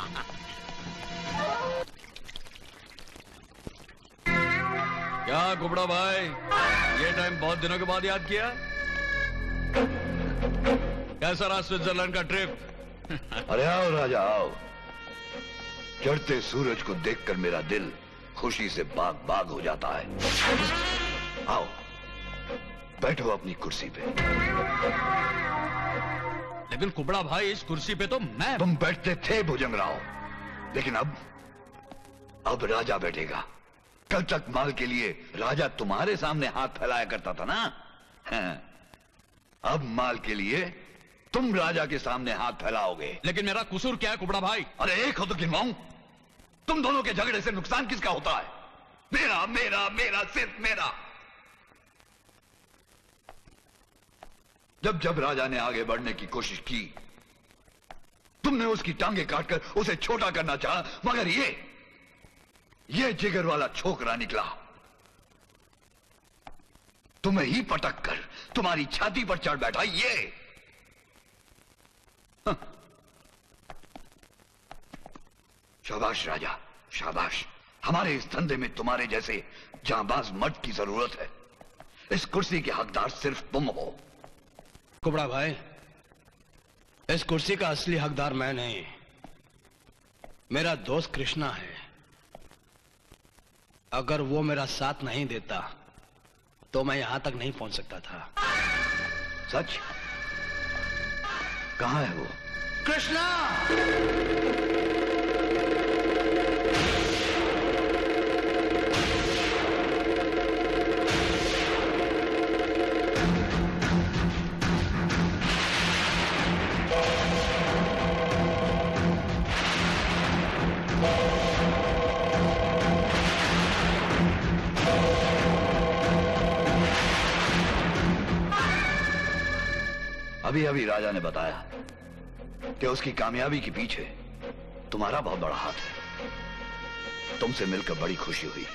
क्या कुबड़ा भाई, ये टाइम बहुत दिनों के बाद याद किया। कैसा रहा स्विट्जरलैंड का ट्रिप? अरे आओ राजा आओ, चढ़ते सूरज को देखकर मेरा दिल खुशी से बाग बाग हो जाता है। आओ। बैठो अपनी कुर्सी पे। लेकिन कुबड़ा भाई इस कुर्सी पे तो मैं तुम बैठते थे भुजंगराव, लेकिन अब अब राजा बैठेगा। कल तक माल के लिए राजा तुम्हारे सामने हाथ फैलाया करता था ना, अब माल के लिए तुम राजा के सामने हाथ फैलाओगे। लेकिन मेरा कसूर क्या है कुबड़ा भाई? अरे एक हो तो गिनवाऊं। तुम दोनों के झगड़े से नुकसान किसका होता है? मेरा मेरा मेरा सिर्फ मेरा। जब जब राजा ने आगे बढ़ने की कोशिश की तुमने उसकी टांगे काटकर उसे छोटा करना चाहा, मगर ये ये जिगर वाला छोकरा निकला तुम्हें ही पटक कर तुम्हारी छाती पर चढ़ बैठा ये। हाँ। शाबाश राजा, शाबाश। हमारे इस धंधे में तुम्हारे जैसे जांबाज मर्द की जरूरत है। इस कुर्सी के हकदार सिर्फ तुम हो। कुबड़ा भाई, इस कुर्सी का असली हकदार मैं नहीं, मेरा दोस्त कृष्णा है। अगर वो मेरा साथ नहीं देता तो मैं यहां तक नहीं पहुंच सकता था। सच? कहां है वो? कृष्णा! अभी अभी राजा ने बताया कि उसकी कामयाबी के पीछे तुम्हारा बहुत बड़ा हाथ है। तुमसे मिलकर बड़ी खुशी हुई।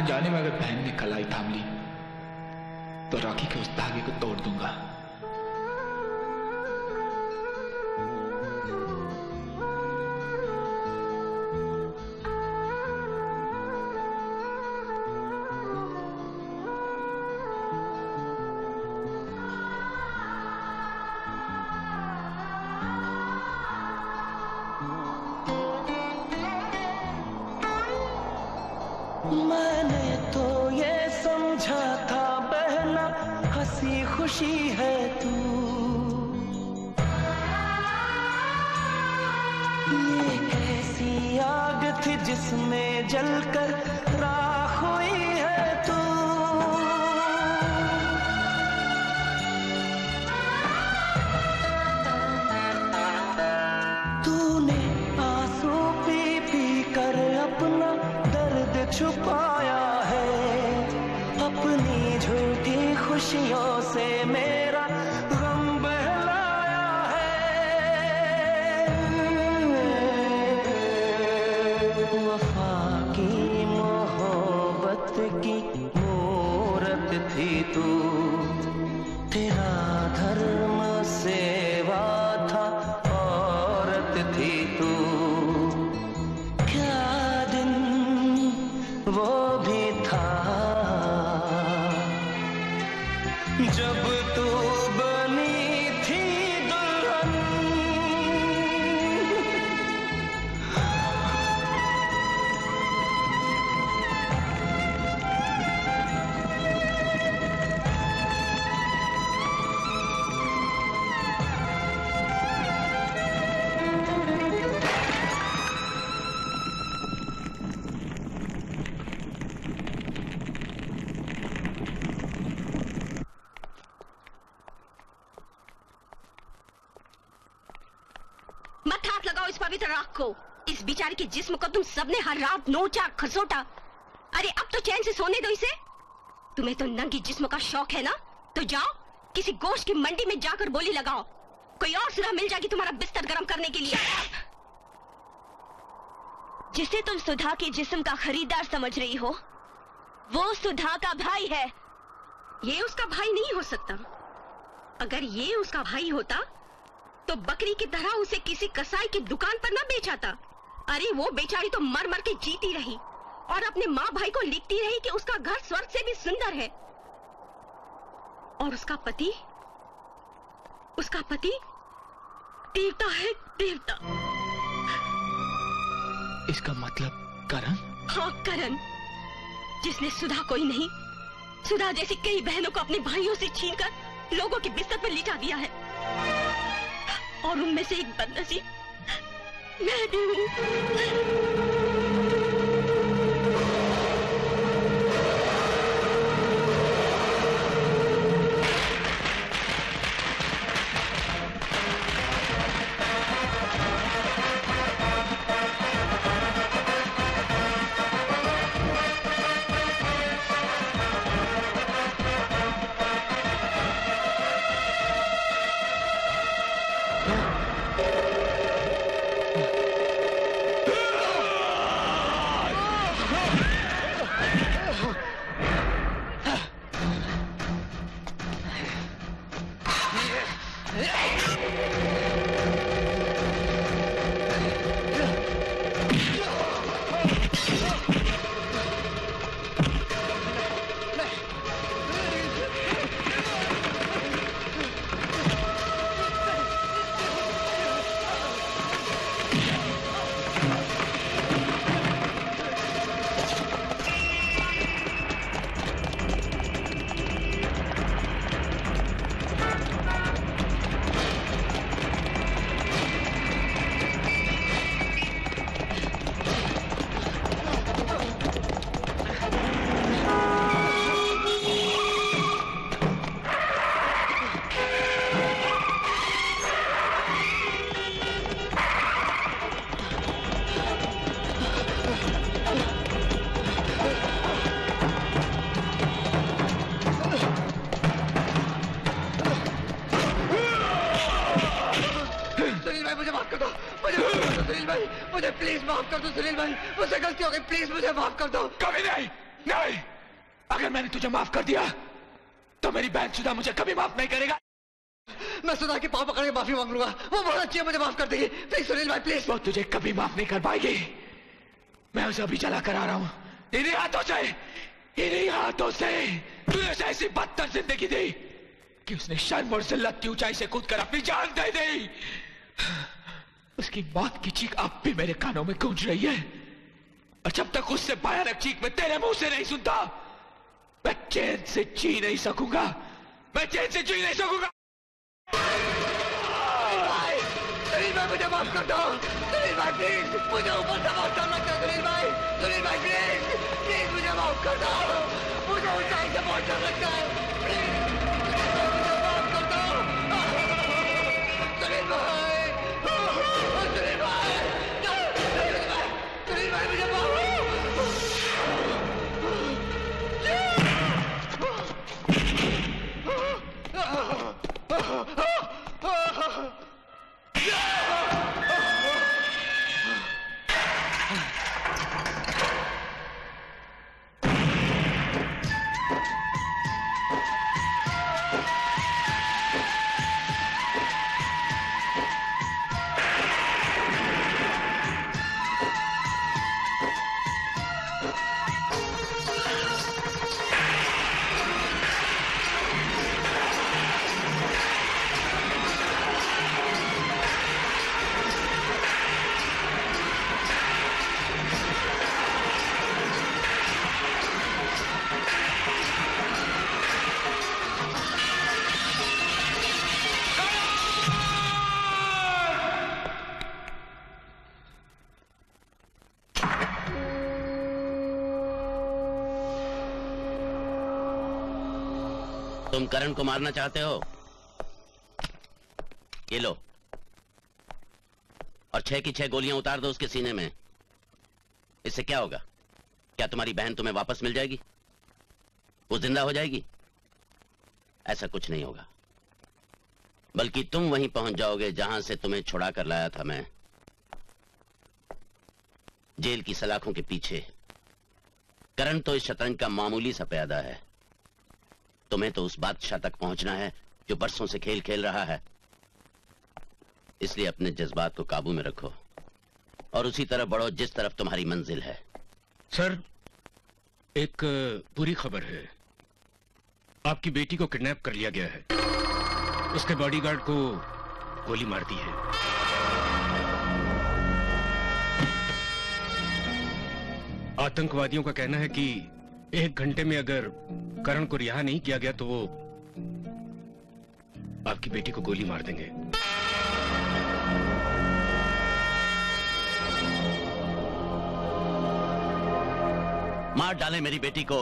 वहां जाने में अगर बहन ने कलाई थाम ली तो राखी के उस धागे को तोड़ दूंगा। जिसमें जलकर राख हुई है तू, तूने आंसू पी पी कर अपना दर्द छुपाया है, अपनी झूठी खुशियों से मेरा की मूरत थी तू, तेरा धर्म सेवा था औरत थी तू। क्या दिन वो भी था जब तू बनी थी दुल्हन, पवित्र राख को, इस बिचारी के जिस्म को तुम सबने हर रात नोचा खसोटा। अरे अब तो चैन से सोने दो इसे। तुम्हें तो नंगी जिस्म का शौक है ना, तो जाओ किसी गोश्त की मंडी में जाकर बोली लगाओ, कोई और सुलह मिल जाएगी तुम्हारा बिस्तर गर्म करने के लिए। जिसे तुम सुधा के जिस्म का खरीदार समझ रही हो वो सुधा का भाई है, ये उसका भाई नहीं हो सकता। अगर ये उसका भाई होता तो बकरी की तरह उसे किसी कसाई की दुकान पर ना बेचाता। अरे वो बेचारी तो मर मर के जीती रही और अपने माँ भाई को लिखती रही कि उसका घर स्वर्ग से भी सुंदर है, और उसका पति उसका पति देवता है, देवता। इसका मतलब करण? हाँ करण, जिसने सुधा कोई नहीं सुधा जैसी कई बहनों को अपने भाइयों से छीनकर लोगों के बिस्तर पर लिटा दिया है, और उनमें से एक बदनसीब मैं भी हूँ। सुनील भाई मुझसे गलती हो गई, प्लीज मुझे माफ कर दो। कभी नहीं। नहीं, अगर मैंने तुझे माफ कर दिया तो मेरी बहन सुधा मुझे कभी माफ नहीं करेगा। मैं सुधा के पाँव पकड़ के माफी मांग लूंगा, वो बहुत अच्छी है, मुझे माफ कर देगी। प्लीज सुनील भाई प्लीज। वो तुझे कभी माफ नहीं कर पाएगी, मैं उसे अभी चला कर आ रहा हूँ। इन्हीं हाथों से, इन्हीं हाथों से तुझे ऐसी बदतर जिंदगी दी कि उसने शर्म और जिल्लत की ऊंचाई से कूद कर अपनी जान दे दी। उसकी मौत की चीख अब भी मेरे कानों में गूंज रही है, और जब तक उससे भयानक चीख मैं तेरे मुंह से नहीं सुनता, मैं चैन से जी नहीं सकूंगा, मैं चैन से जी नहीं सकूंगा। भाई मुझे माफ कर दो, सुनील भाई प्लीज, मुझे ऊपर से माफ करना चाहिए। सुनील भाई, सुनील भाई प्लीज प्लीज मुझे माफ कर दो, मुझे ऊंचाई से बहुत डर लगता है, मुझे माफ कर दो। सुनील भाई, सुनील भाई, सुनील भाई, सुनील भाई मुझे माफ। तुम करण को मारना चाहते हो? ये लो, और छह की छह गोलियां उतार दो उसके सीने में। इससे क्या होगा? क्या तुम्हारी बहन तुम्हें वापस मिल जाएगी? वो जिंदा हो जाएगी? ऐसा कुछ नहीं होगा, बल्कि तुम वहीं पहुंच जाओगे जहां से तुम्हें छुड़ा कर लाया था मैं, जेल की सलाखों के पीछे। करण तो इस शतरंज का मामूली सा प्यादा है, तुम्हें तो उस बादशाह तक पहुंचना है जो बरसों से खेल खेल रहा है। इसलिए अपने जज्बात को काबू में रखो और उसी तरफ बढ़ो जिस तरफ तुम्हारी मंजिल है। सर, एक बुरी खबर है, आपकी बेटी को किडनैप कर लिया गया है, उसके बॉडीगार्ड को गोली मार दी है। आतंकवादियों का कहना है कि एक घंटे में अगर करण को रिहा नहीं किया गया तो वो आपकी बेटी को गोली मार देंगे। मार डालें मेरी बेटी को,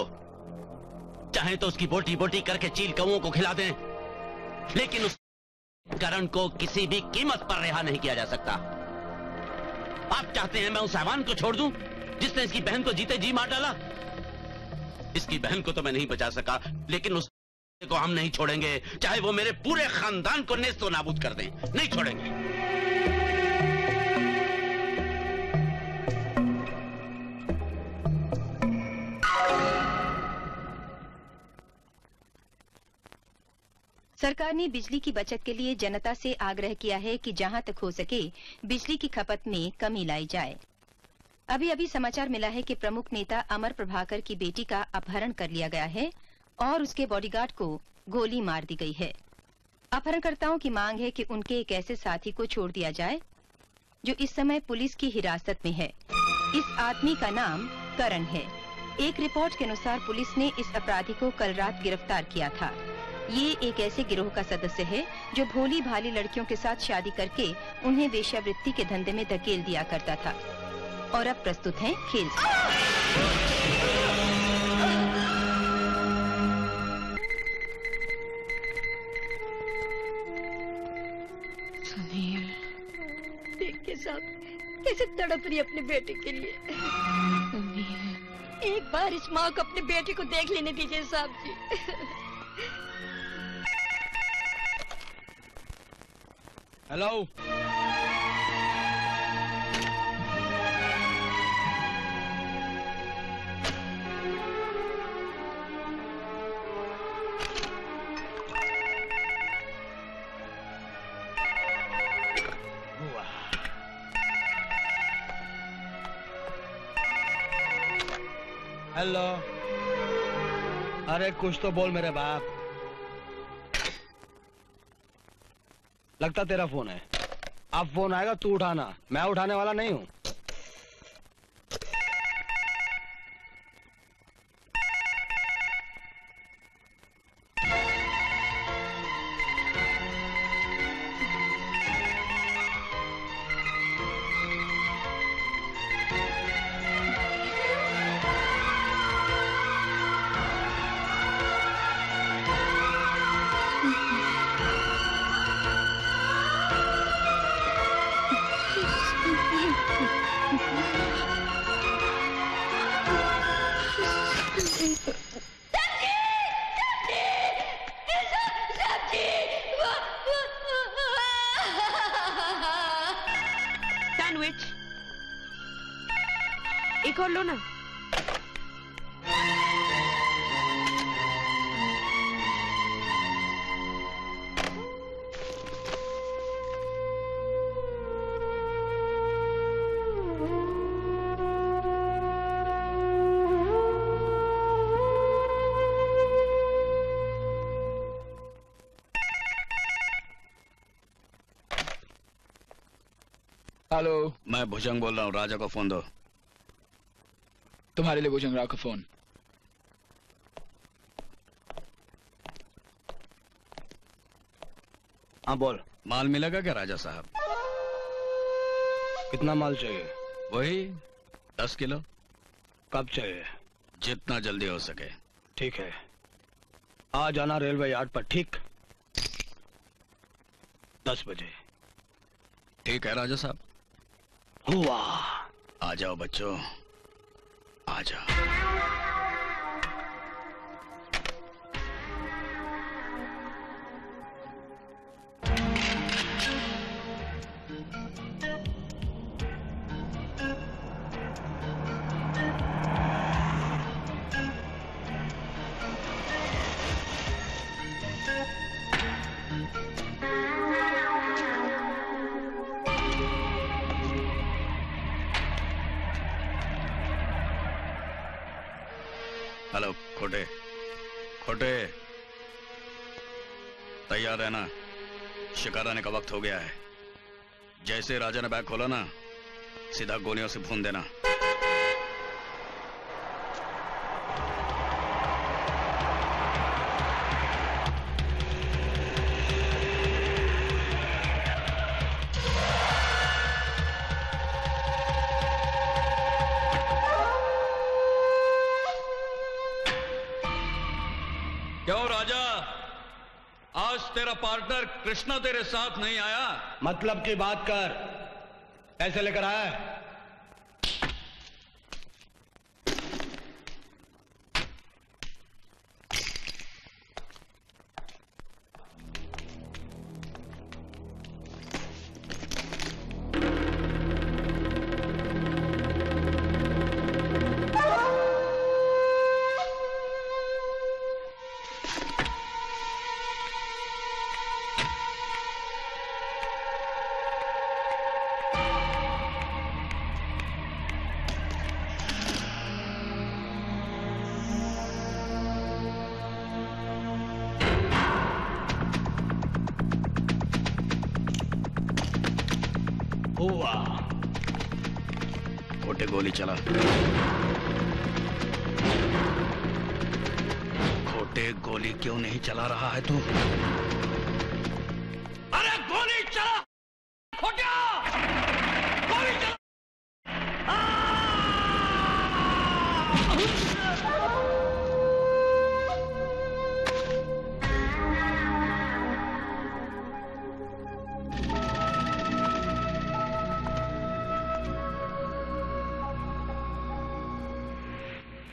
चाहे तो उसकी बोटी बोटी करके चील कौओं को खिला दें, लेकिन उस करण को किसी भी कीमत पर रिहा नहीं किया जा सकता। आप चाहते हैं मैं उस हैवान को छोड़ दूं जिसने इसकी बहन को जीते जी मार डाला? इसकी बहन को तो मैं नहीं बचा सका, लेकिन उस को हम नहीं छोड़ेंगे, चाहे वो मेरे पूरे खानदान को नेस्तो नाबूद कर दें, नहीं छोड़ेंगे। सरकार ने बिजली की बचत के लिए जनता से आग्रह किया है कि जहां तक हो सके बिजली की खपत में कमी लाई जाए। अभी अभी समाचार मिला है कि प्रमुख नेता अमर प्रभाकर की बेटी का अपहरण कर लिया गया है और उसके बॉडीगार्ड को गोली मार दी गई है। अपहरणकर्ताओं की मांग है कि उनके एक ऐसे साथी को छोड़ दिया जाए जो इस समय पुलिस की हिरासत में है। इस आदमी का नाम करण है। एक रिपोर्ट के अनुसार पुलिस ने इस अपराधी को कल रात गिरफ्तार किया था। ये एक ऐसे गिरोह का सदस्य है जो भोली भाली लड़कियों के साथ शादी करके उन्हें वेश्यावृत्ति के धंधे में धकेल दिया करता था। और अब प्रस्तुत हैं खेल। सुनील, देखिए साहब कैसे तड़प रही अपने बेटे के लिए। सुनील, एक बार इस माँ को अपने बेटे को देख लेने दीजिए साहब जी। हेलो, हेलो, अरे कुछ तो बोल मेरे बाप। लगता तेरा फोन है। अब फोन आएगा तू उठाना, मैं उठाने वाला नहीं हूँ। हेलो, मैं भुजंग बोल रहा हूँ। राजा को फोन दो। तुम्हारे लिए भुजंगराव का फोन। हाँ बोल। माल मिलेगा क्या राजा साहब? कितना माल चाहिए? वही दस किलो। कब चाहिए? जितना जल्दी हो सके। ठीक है, आ जाना रेलवे यार्ड पर। ठीक दस बजे। ठीक है राजा साहब। हुआ। आ जाओ बच्चों, आ जाओ। शिकाराने का वक्त हो गया है। जैसे राजा ने बैग खोला ना, सीधा गोलियों से भून देना। पार्टनर कृष्णा तेरे साथ नहीं आया? मतलब की बात कर, ऐसे लेकर आया? गोली चला, खोटे गोली क्यों नहीं चला रहा है तू? अरे गोली चला, खोटा गोली चला।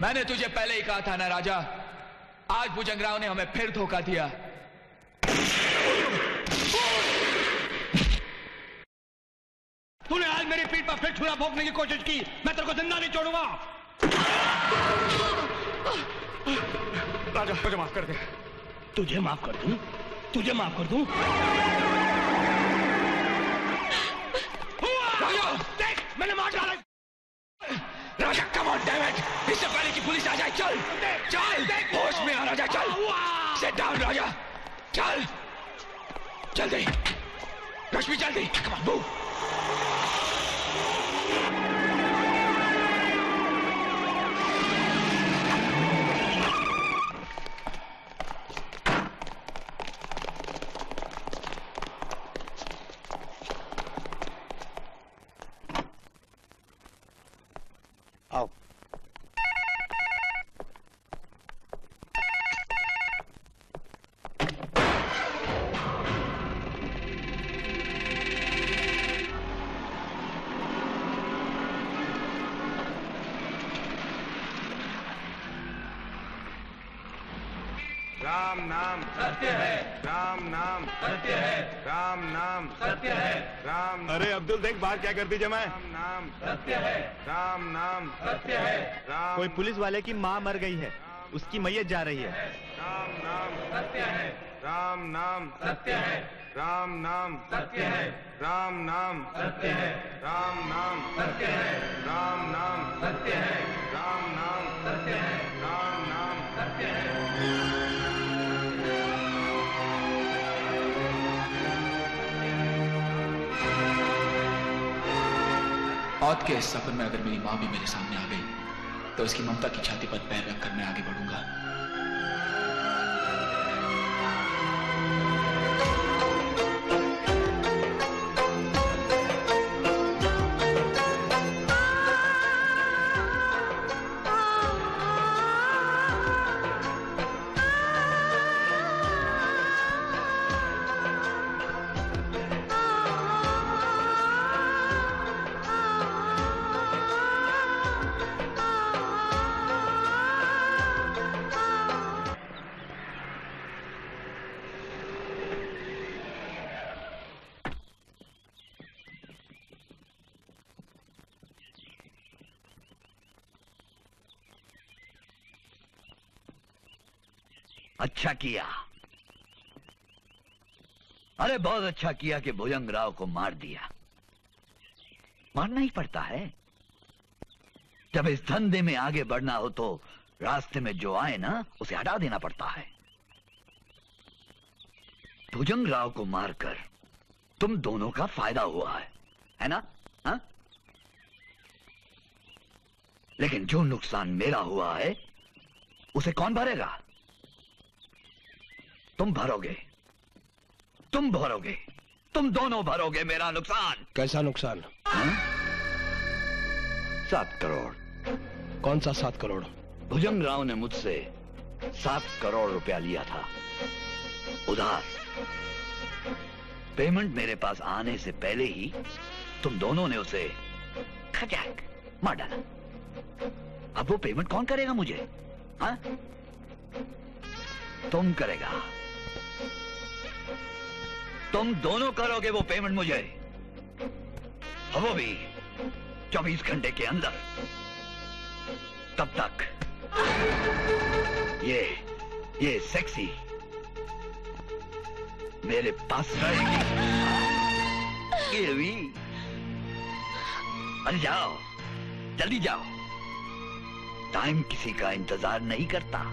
मैंने तुझे पहले ही कहा था ना राजा, आज भुजंगराव ने हमें फिर धोखा दिया। तूने आज मेरी पीठ पर फिर छुरा भोंकने की कोशिश की, मैं तेरे को जिंदा नहीं छोड़ूंगा। राजा मुझे माफ कर दे। तुझे माफ कर दूं? तुझे माफ कर दूं? राजा देख, मैंने मार डाला। Raja come on damn it, इससे पहले कि पुलिस आ जाए। चल चल, होश में आ राजा, चल सिट डाउन राजा, चल जल्दी रश्मि जल्दी। बू देख बाहर क्या करती जमाए। राम नाम सत्य है, राम नाम सत्य है। राम कोई पुलिस वाले की माँ मर गई है, उसकी मैयत जा रही है। राम नाम सत्य है, राम नाम सत्य है, राम नाम सत्य है, राम नाम सत्य है, राम नाम सत्य है, राम नाम सत्य है, राम नाम सत्य है, राम नाम सत्य है। मौत के इस सफर में अगर मेरी माँ भी मेरे सामने आ गई तो उसकी ममता की छाती पर पैर रखकर मैं आगे बढ़ूंगा। अच्छा किया, अरे बहुत अच्छा किया कि भुजंगराव को मार दिया। मारना ही पड़ता है, जब इस धंधे में आगे बढ़ना हो तो रास्ते में जो आए ना उसे हटा देना पड़ता है। भुजंगराव को मारकर तुम दोनों का फायदा हुआ है, है ना? हा? लेकिन जो नुकसान मेरा हुआ है उसे कौन भरेगा? तुम भरोगे, तुम भरोगे, तुम दोनों भरोगे मेरा नुकसान। कैसा नुकसान? सात करोड़। कौन सा सात करोड़? भुजंगराव ने मुझसे सात करोड़ रुपया लिया था उधार। पेमेंट मेरे पास आने से पहले ही तुम दोनों ने उसे खचाक मार डाला। अब वो पेमेंट कौन करेगा मुझे? हा? तुम करेगा, तुम दोनों करोगे वो पेमेंट मुझे, और वो भी चौबीस घंटे के अंदर। तब तक ये ये सेक्सी मेरे पास रहेगी। ये भी, अरे जाओ जल्दी जाओ, टाइम किसी का इंतजार नहीं करता।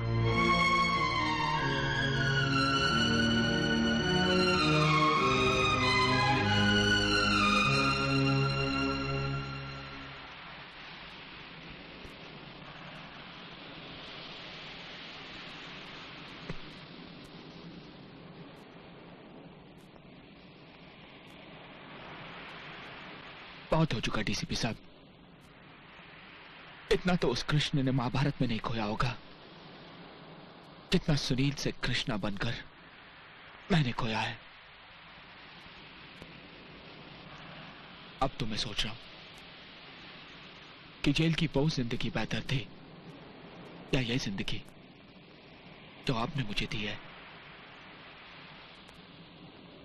बहुत हो चुका डीसीपी साहब, इतना तो उस कृष्ण ने महाभारत में नहीं खोया होगा जितना सुनील से कृष्णा बनकर मैंने खोया है। अब तो मैं सोच रहा हूं कि जेल की वो जिंदगी बेहतर थी या यह जिंदगी जो आपने मुझे दी है।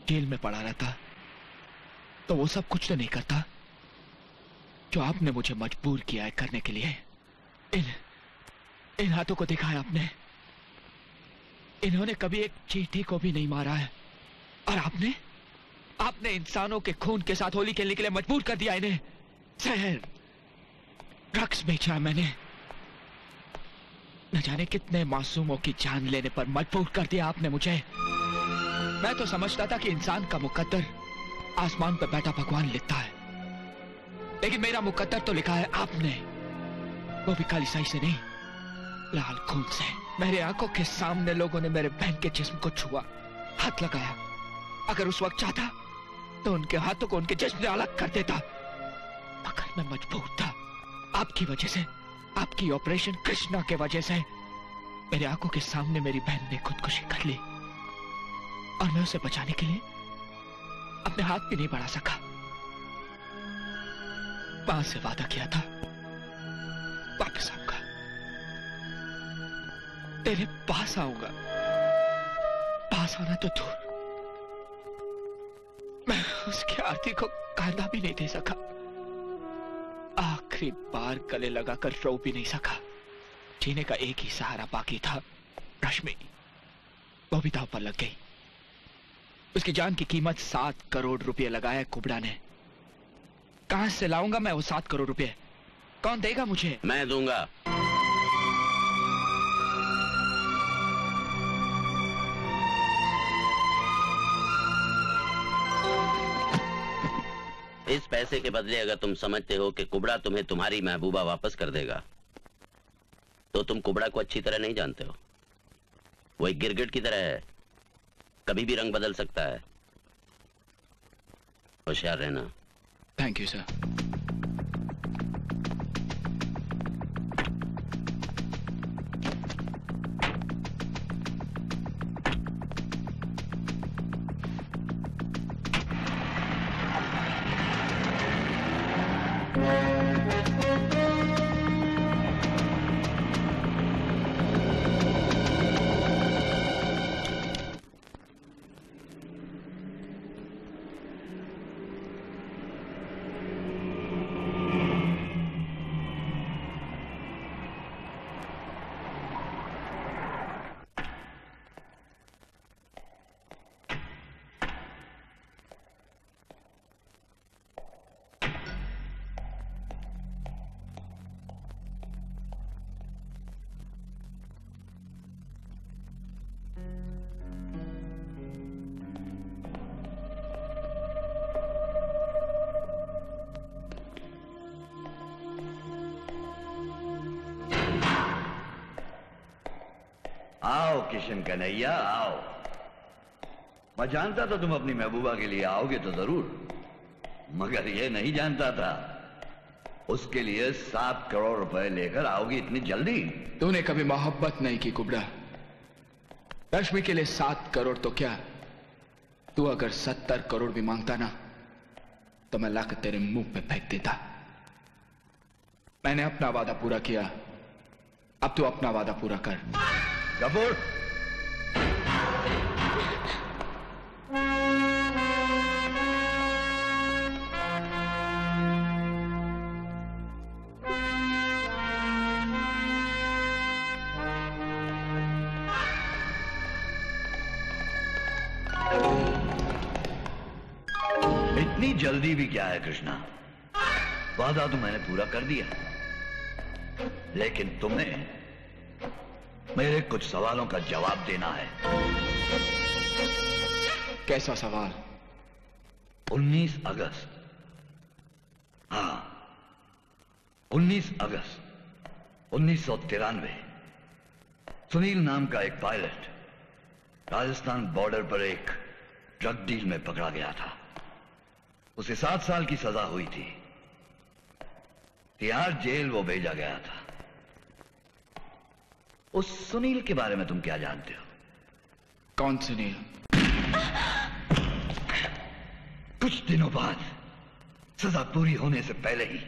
जेल में पड़ा रहता तो वो सब कुछ तो नहीं करता जो आपने मुझे मजबूर किया है करने के लिए। इन इन हाथों को देखा है आपने, इन्होंने कभी एक चींटी को भी नहीं मारा है, और आपने आपने इंसानों के खून के साथ होली खेलने के लिए मजबूर कर दिया इन्हें। जहर, ड्रग्स बेचा मैंने, न जाने कितने मासूमों की जान लेने पर मजबूर कर दिया आपने मुझे। मैं तो समझता था कि इंसान का मुकद्दर आसमान पर बैठा भगवान लिखता है, लेकिन मेरा मुकद्दर तो लिखा है आपने, वो भी काली स्याही से नहीं, लाल खून से। मेरे आंखों के सामने लोगों ने मेरे बहन के जिस्म को छुआ, हाथ लगाया। अगर उस वक्त चाहता तो उनके हाथों को उनके जिस्म से अलग कर देता, मगर मैं मजबूर था। आपकी वजह से, आपकी ऑपरेशन कृष्णा के वजह से मेरे आंखों के सामने मेरी बहन ने खुदकुशी कर ली, और मैं उसे बचाने के लिए अपने हाथ भी नहीं बढ़ा सका। मां से वादा किया था वापस आऊंगा, तेरे पास आऊंगा, पास आना तो दूर, मैं उसकी आरती को कांधा भी नहीं दे सका, आखिरी बार गले लगाकर रो भी नहीं सका। जीने का एक ही सहारा बाकी था, रश्मि, वो भी दाव पर लग गई। उसकी जान की कीमत सात करोड़ रुपए लगाया कुबड़ा ने। कहां से लाऊंगा मैं वो सात करोड़ रुपए? कौन देगा मुझे? मैं दूंगा। इस पैसे के बदले अगर तुम समझते हो कि कुबड़ा तुम्हें तुम्हारी महबूबा वापस कर देगा, तो तुम कुबड़ा को अच्छी तरह नहीं जानते हो। वो एक गिरगिट की तरह है, कभी भी रंग बदल सकता है, होशियार रहना। Thank you sir. Kishan Kanhaiya आओ, मैं जानता था तुम अपनी महबूबा के लिए आओगे तो जरूर, मगर यह नहीं जानता था उसके लिए सात करोड़ रुपए लेकर आओगी इतनी जल्दी। तूने कभी मोहब्बत नहीं की कुबड़ा, रश्मि के लिए सात करोड़ तो क्या, तू अगर सत्तर करोड़ भी मांगता ना तो मैं लाकर तेरे मुंह पे फेंक देता। मैंने अपना वादा पूरा किया, अब तू अपना वादा पूरा कर। कपूर इतनी जल्दी भी क्या है कृष्णा, वादा तो मैंने पूरा कर दिया, लेकिन तुम्हें मेरे कुछ सवालों का जवाब देना है। कैसा सवाल? उन्नीस अगस्त, हाँ उन्नीस अगस्त उन्नीस सौ तिरानवे सुनील नाम का एक पायलट राजस्थान बॉर्डर पर एक ड्रग डील में पकड़ा गया था। उसे सात साल की सजा हुई थी, तिहाड़ जेल वो भेजा गया था। उस सुनील के बारे में तुम क्या जानते हो? कौन सुनील? कुछ दिनों बाद सजा पूरी होने से पहले ही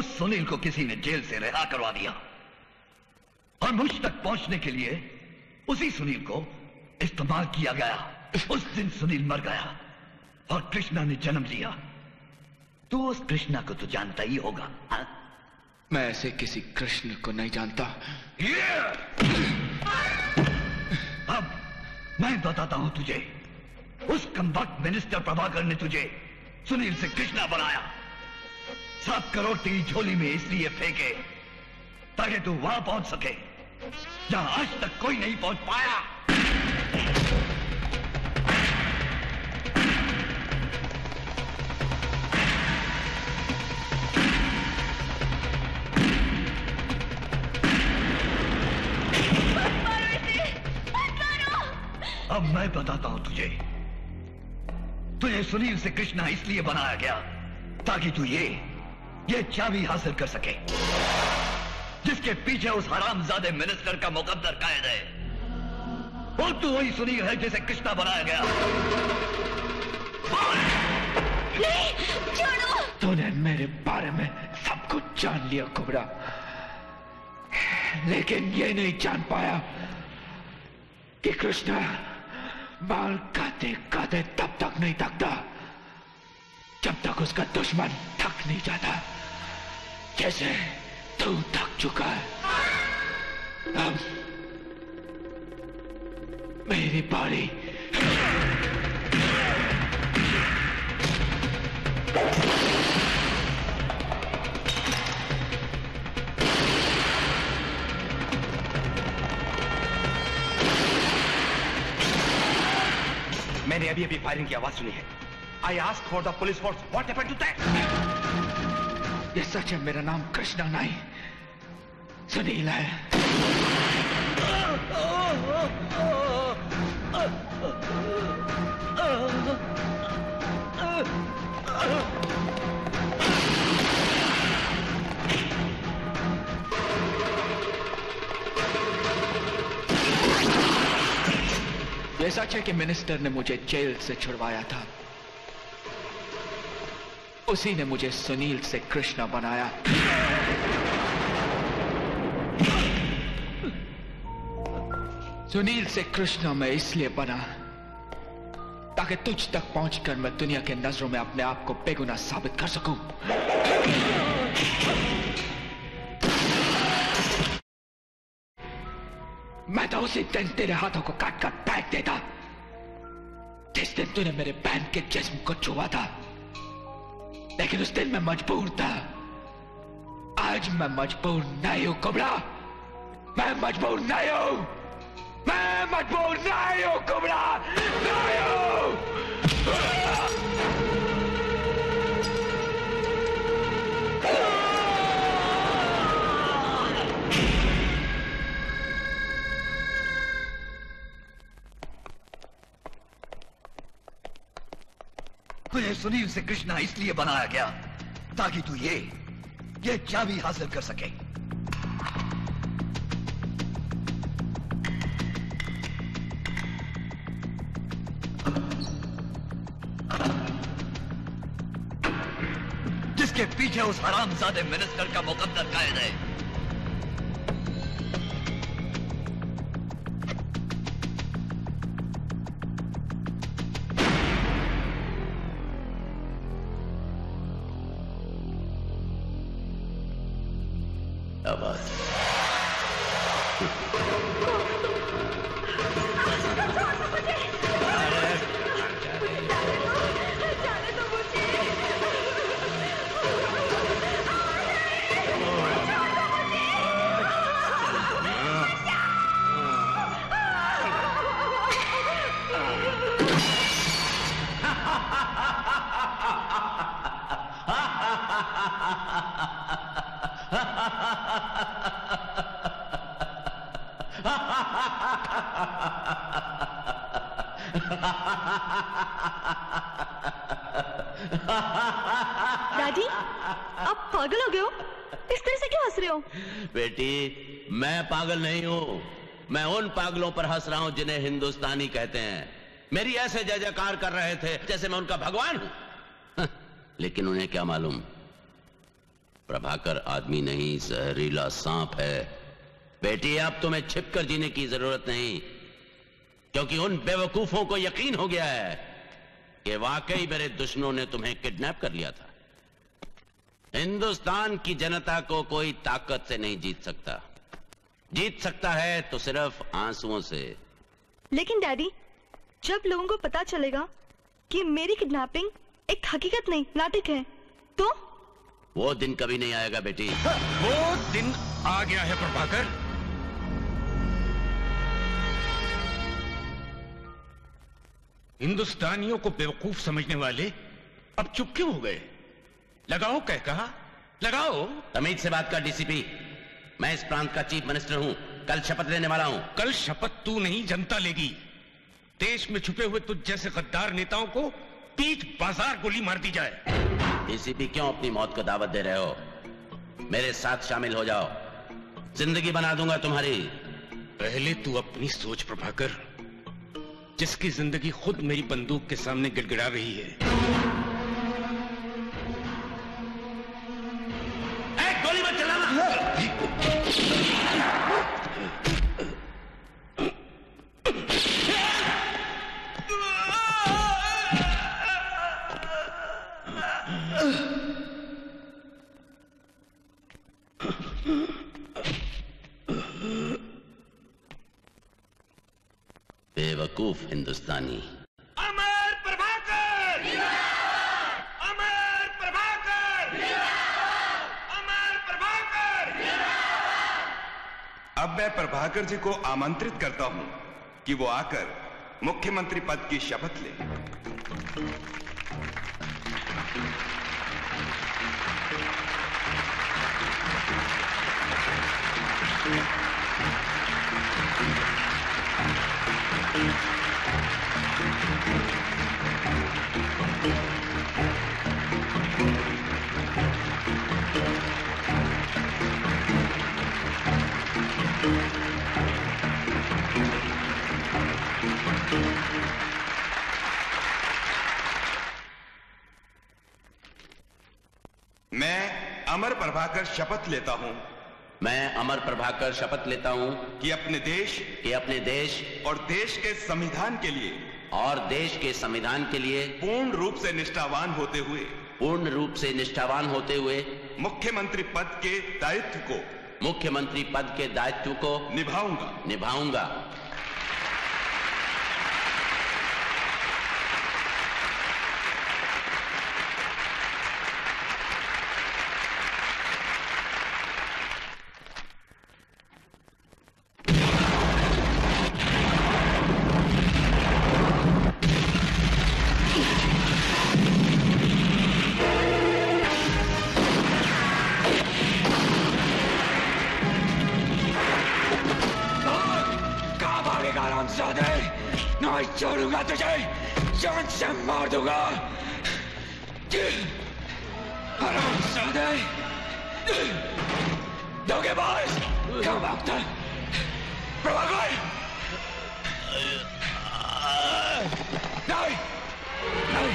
उस सुनील को किसी ने जेल से रिहा करवा दिया, और मुझ तक पहुंचने के लिए उसी सुनील को इस्तेमाल किया गया। उस दिन सुनील मर गया और कृष्णा ने जन्म लिया। तू उस कृष्णा को तो जानता ही होगा। हा? मैं ऐसे किसी कृष्ण को नहीं जानता। अब मैं बताता हूं तुझे, उस कमबख्त मिनिस्टर प्रभाकर ने तुझे सुनील से कृष्णा बनाया। सात करोड़ तेरी झोली में इसलिए फेंके ताकि तू वहां पहुंच सके जहां आज तक कोई नहीं पहुंच पाया। अब मैं बताता हूं तुझे, तुझे सुनील से कृष्णा इसलिए बनाया गया ताकि तू ये ये चाबी हासिल कर सके जिसके पीछे उस हरामजादे मिनिस्टर का मुकद्दर कायद है। और तू वही सुनील है जिसे कृष्णा बनाया गया। तूने मेरे बारे में सब कुछ जान लिया कुबड़ा, लेकिन ये नहीं जान पाया कि कृष्णा बाल काते काते तब तक नहीं थकता जब तक उसका दुश्मन थक नहीं जाता, जैसे तू थक चुका है। अब मेरी बारी। मैंने अभी अभी फायरिंग की आवाज सुनी है। I ask for the police force, what happened to that? ये सच है, मेरा नाम कृष्णा नहीं सुनील है। ये सच है कि मिनिस्टर ने मुझे जेल से छुड़वाया था, उसी ने मुझे सुनील से कृष्णा बनाया। सुनील से कृष्णा मैं इसलिए बना ताकि तुझ तक पहुंचकर मैं दुनिया के नजरों में अपने आप को बेगुनाह साबित कर सकूं। मैं तो उसी दिन तेरे हाथों को काट कर फेंक देता जिस दिन तूने मेरे बहन के जिस्म को छुआ था, लेकिन उस दिन मैं मजबूर था। आज मैं मजबूर नहीं हूं कुबड़ा, मैं मजबूर नहीं हूं, मैं मजबूर नहीं हूं कुबड़ा, नहीं हूं। तुझे सुनील से कृष्णा इसलिए बनाया गया ताकि तू ये ये चाबी हासिल कर सके जिसके पीछे उस हरामजादे मिनिस्टर का मुकद्दर कायद है। दादी, आप पागल हो गए हो? इस तरह से क्यों हंस रहे हो? बेटी, मैं पागल नहीं हूँ, मैं उन पागलों पर हंस रहा हूँ जिन्हें हिंदुस्तानी कहते हैं। मेरी ऐसे जय जयकार कर रहे थे जैसे मैं उनका भगवान हूँ, लेकिन उन्हें क्या मालूम प्रभाकर आदमी नहीं, जहरीला सांप है। बेटी, अब तुम्हें छिपकर जीने की जरूरत नहीं, क्योंकि उन बेवकूफों को यकीन हो गया है कि वाकई मेरे दुश्मनों ने तुम्हें किडनैप कर लिया था। हिंदुस्तान की जनता को कोई ताकत से नहीं जीत सकता, जीत सकता है तो सिर्फ आंसुओं से। लेकिन डैडी, जब लोगों को पता चलेगा कि मेरी किडनैपिंग एक हकीकत नहीं नाटक है तो वो दिन कभी नहीं आएगा बेटी। वो दिन आ गया है प्रभाकर। हिंदुस्तानियों को बेवकूफ समझने वाले अब चुप क्यों हो गए? लगाओ कह कहा, लगाओ। तमीज से बात कर डीसीपी, मैं इस प्रांत का चीफ मिनिस्टर हूं, कल शपथ लेने वाला हूं। कल शपथ तू नहीं जनता लेगी। देश में छुपे हुए तुझ जैसे गद्दार नेताओं को पीठ बाजार गोली मार दी जाए। डीसीपी क्यों अपनी मौत को दावत दे रहे हो? मेरे साथ शामिल हो जाओ, जिंदगी बना दूंगा तुम्हारी। पहले तू अपनी सोच प्रभाकर, जिसकी जिंदगी खुद मेरी बंदूक के सामने गिड़गिड़ा रही है। बेवकूफ हिंदुस्तानी। अमर प्रभाकर जिंदाबाद, अमर प्रभाकर जिंदाबाद, अमर प्रभाकर जिंदाबाद। अब मैं प्रभाकर जी को आमंत्रित करता हूं कि वो आकर मुख्यमंत्री पद की शपथ लें। मैं अमर प्रभाकर शपथ लेता हूं। मैं अमर प्रभाकर शपथ लेता हूं कि अपने देश कि अपने देश और देश के संविधान के लिए और देश के संविधान के लिए पूर्ण रूप से निष्ठावान होते हुए पूर्ण रूप से निष्ठावान होते हुए मुख्यमंत्री पद के दायित्व को मुख्यमंत्री पद के दायित्व को निभाऊंगा निभाऊंगा। छोड़ूंगा तुझे, जान से मार दूंगा। दोगे बॉस, क्या भागता है प्रभाकर? नहीं, नहीं,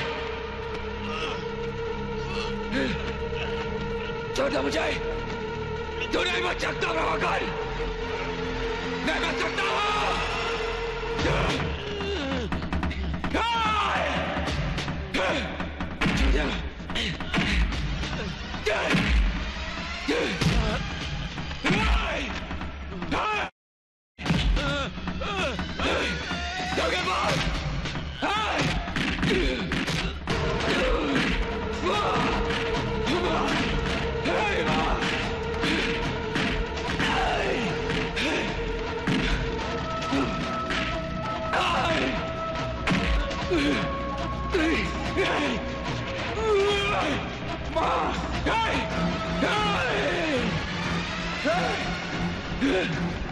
छोड़ दो मुझे। तू नहीं बच सकता प्रभाकर, नहीं बच सकता हूँ। Hey! Hey! Hey!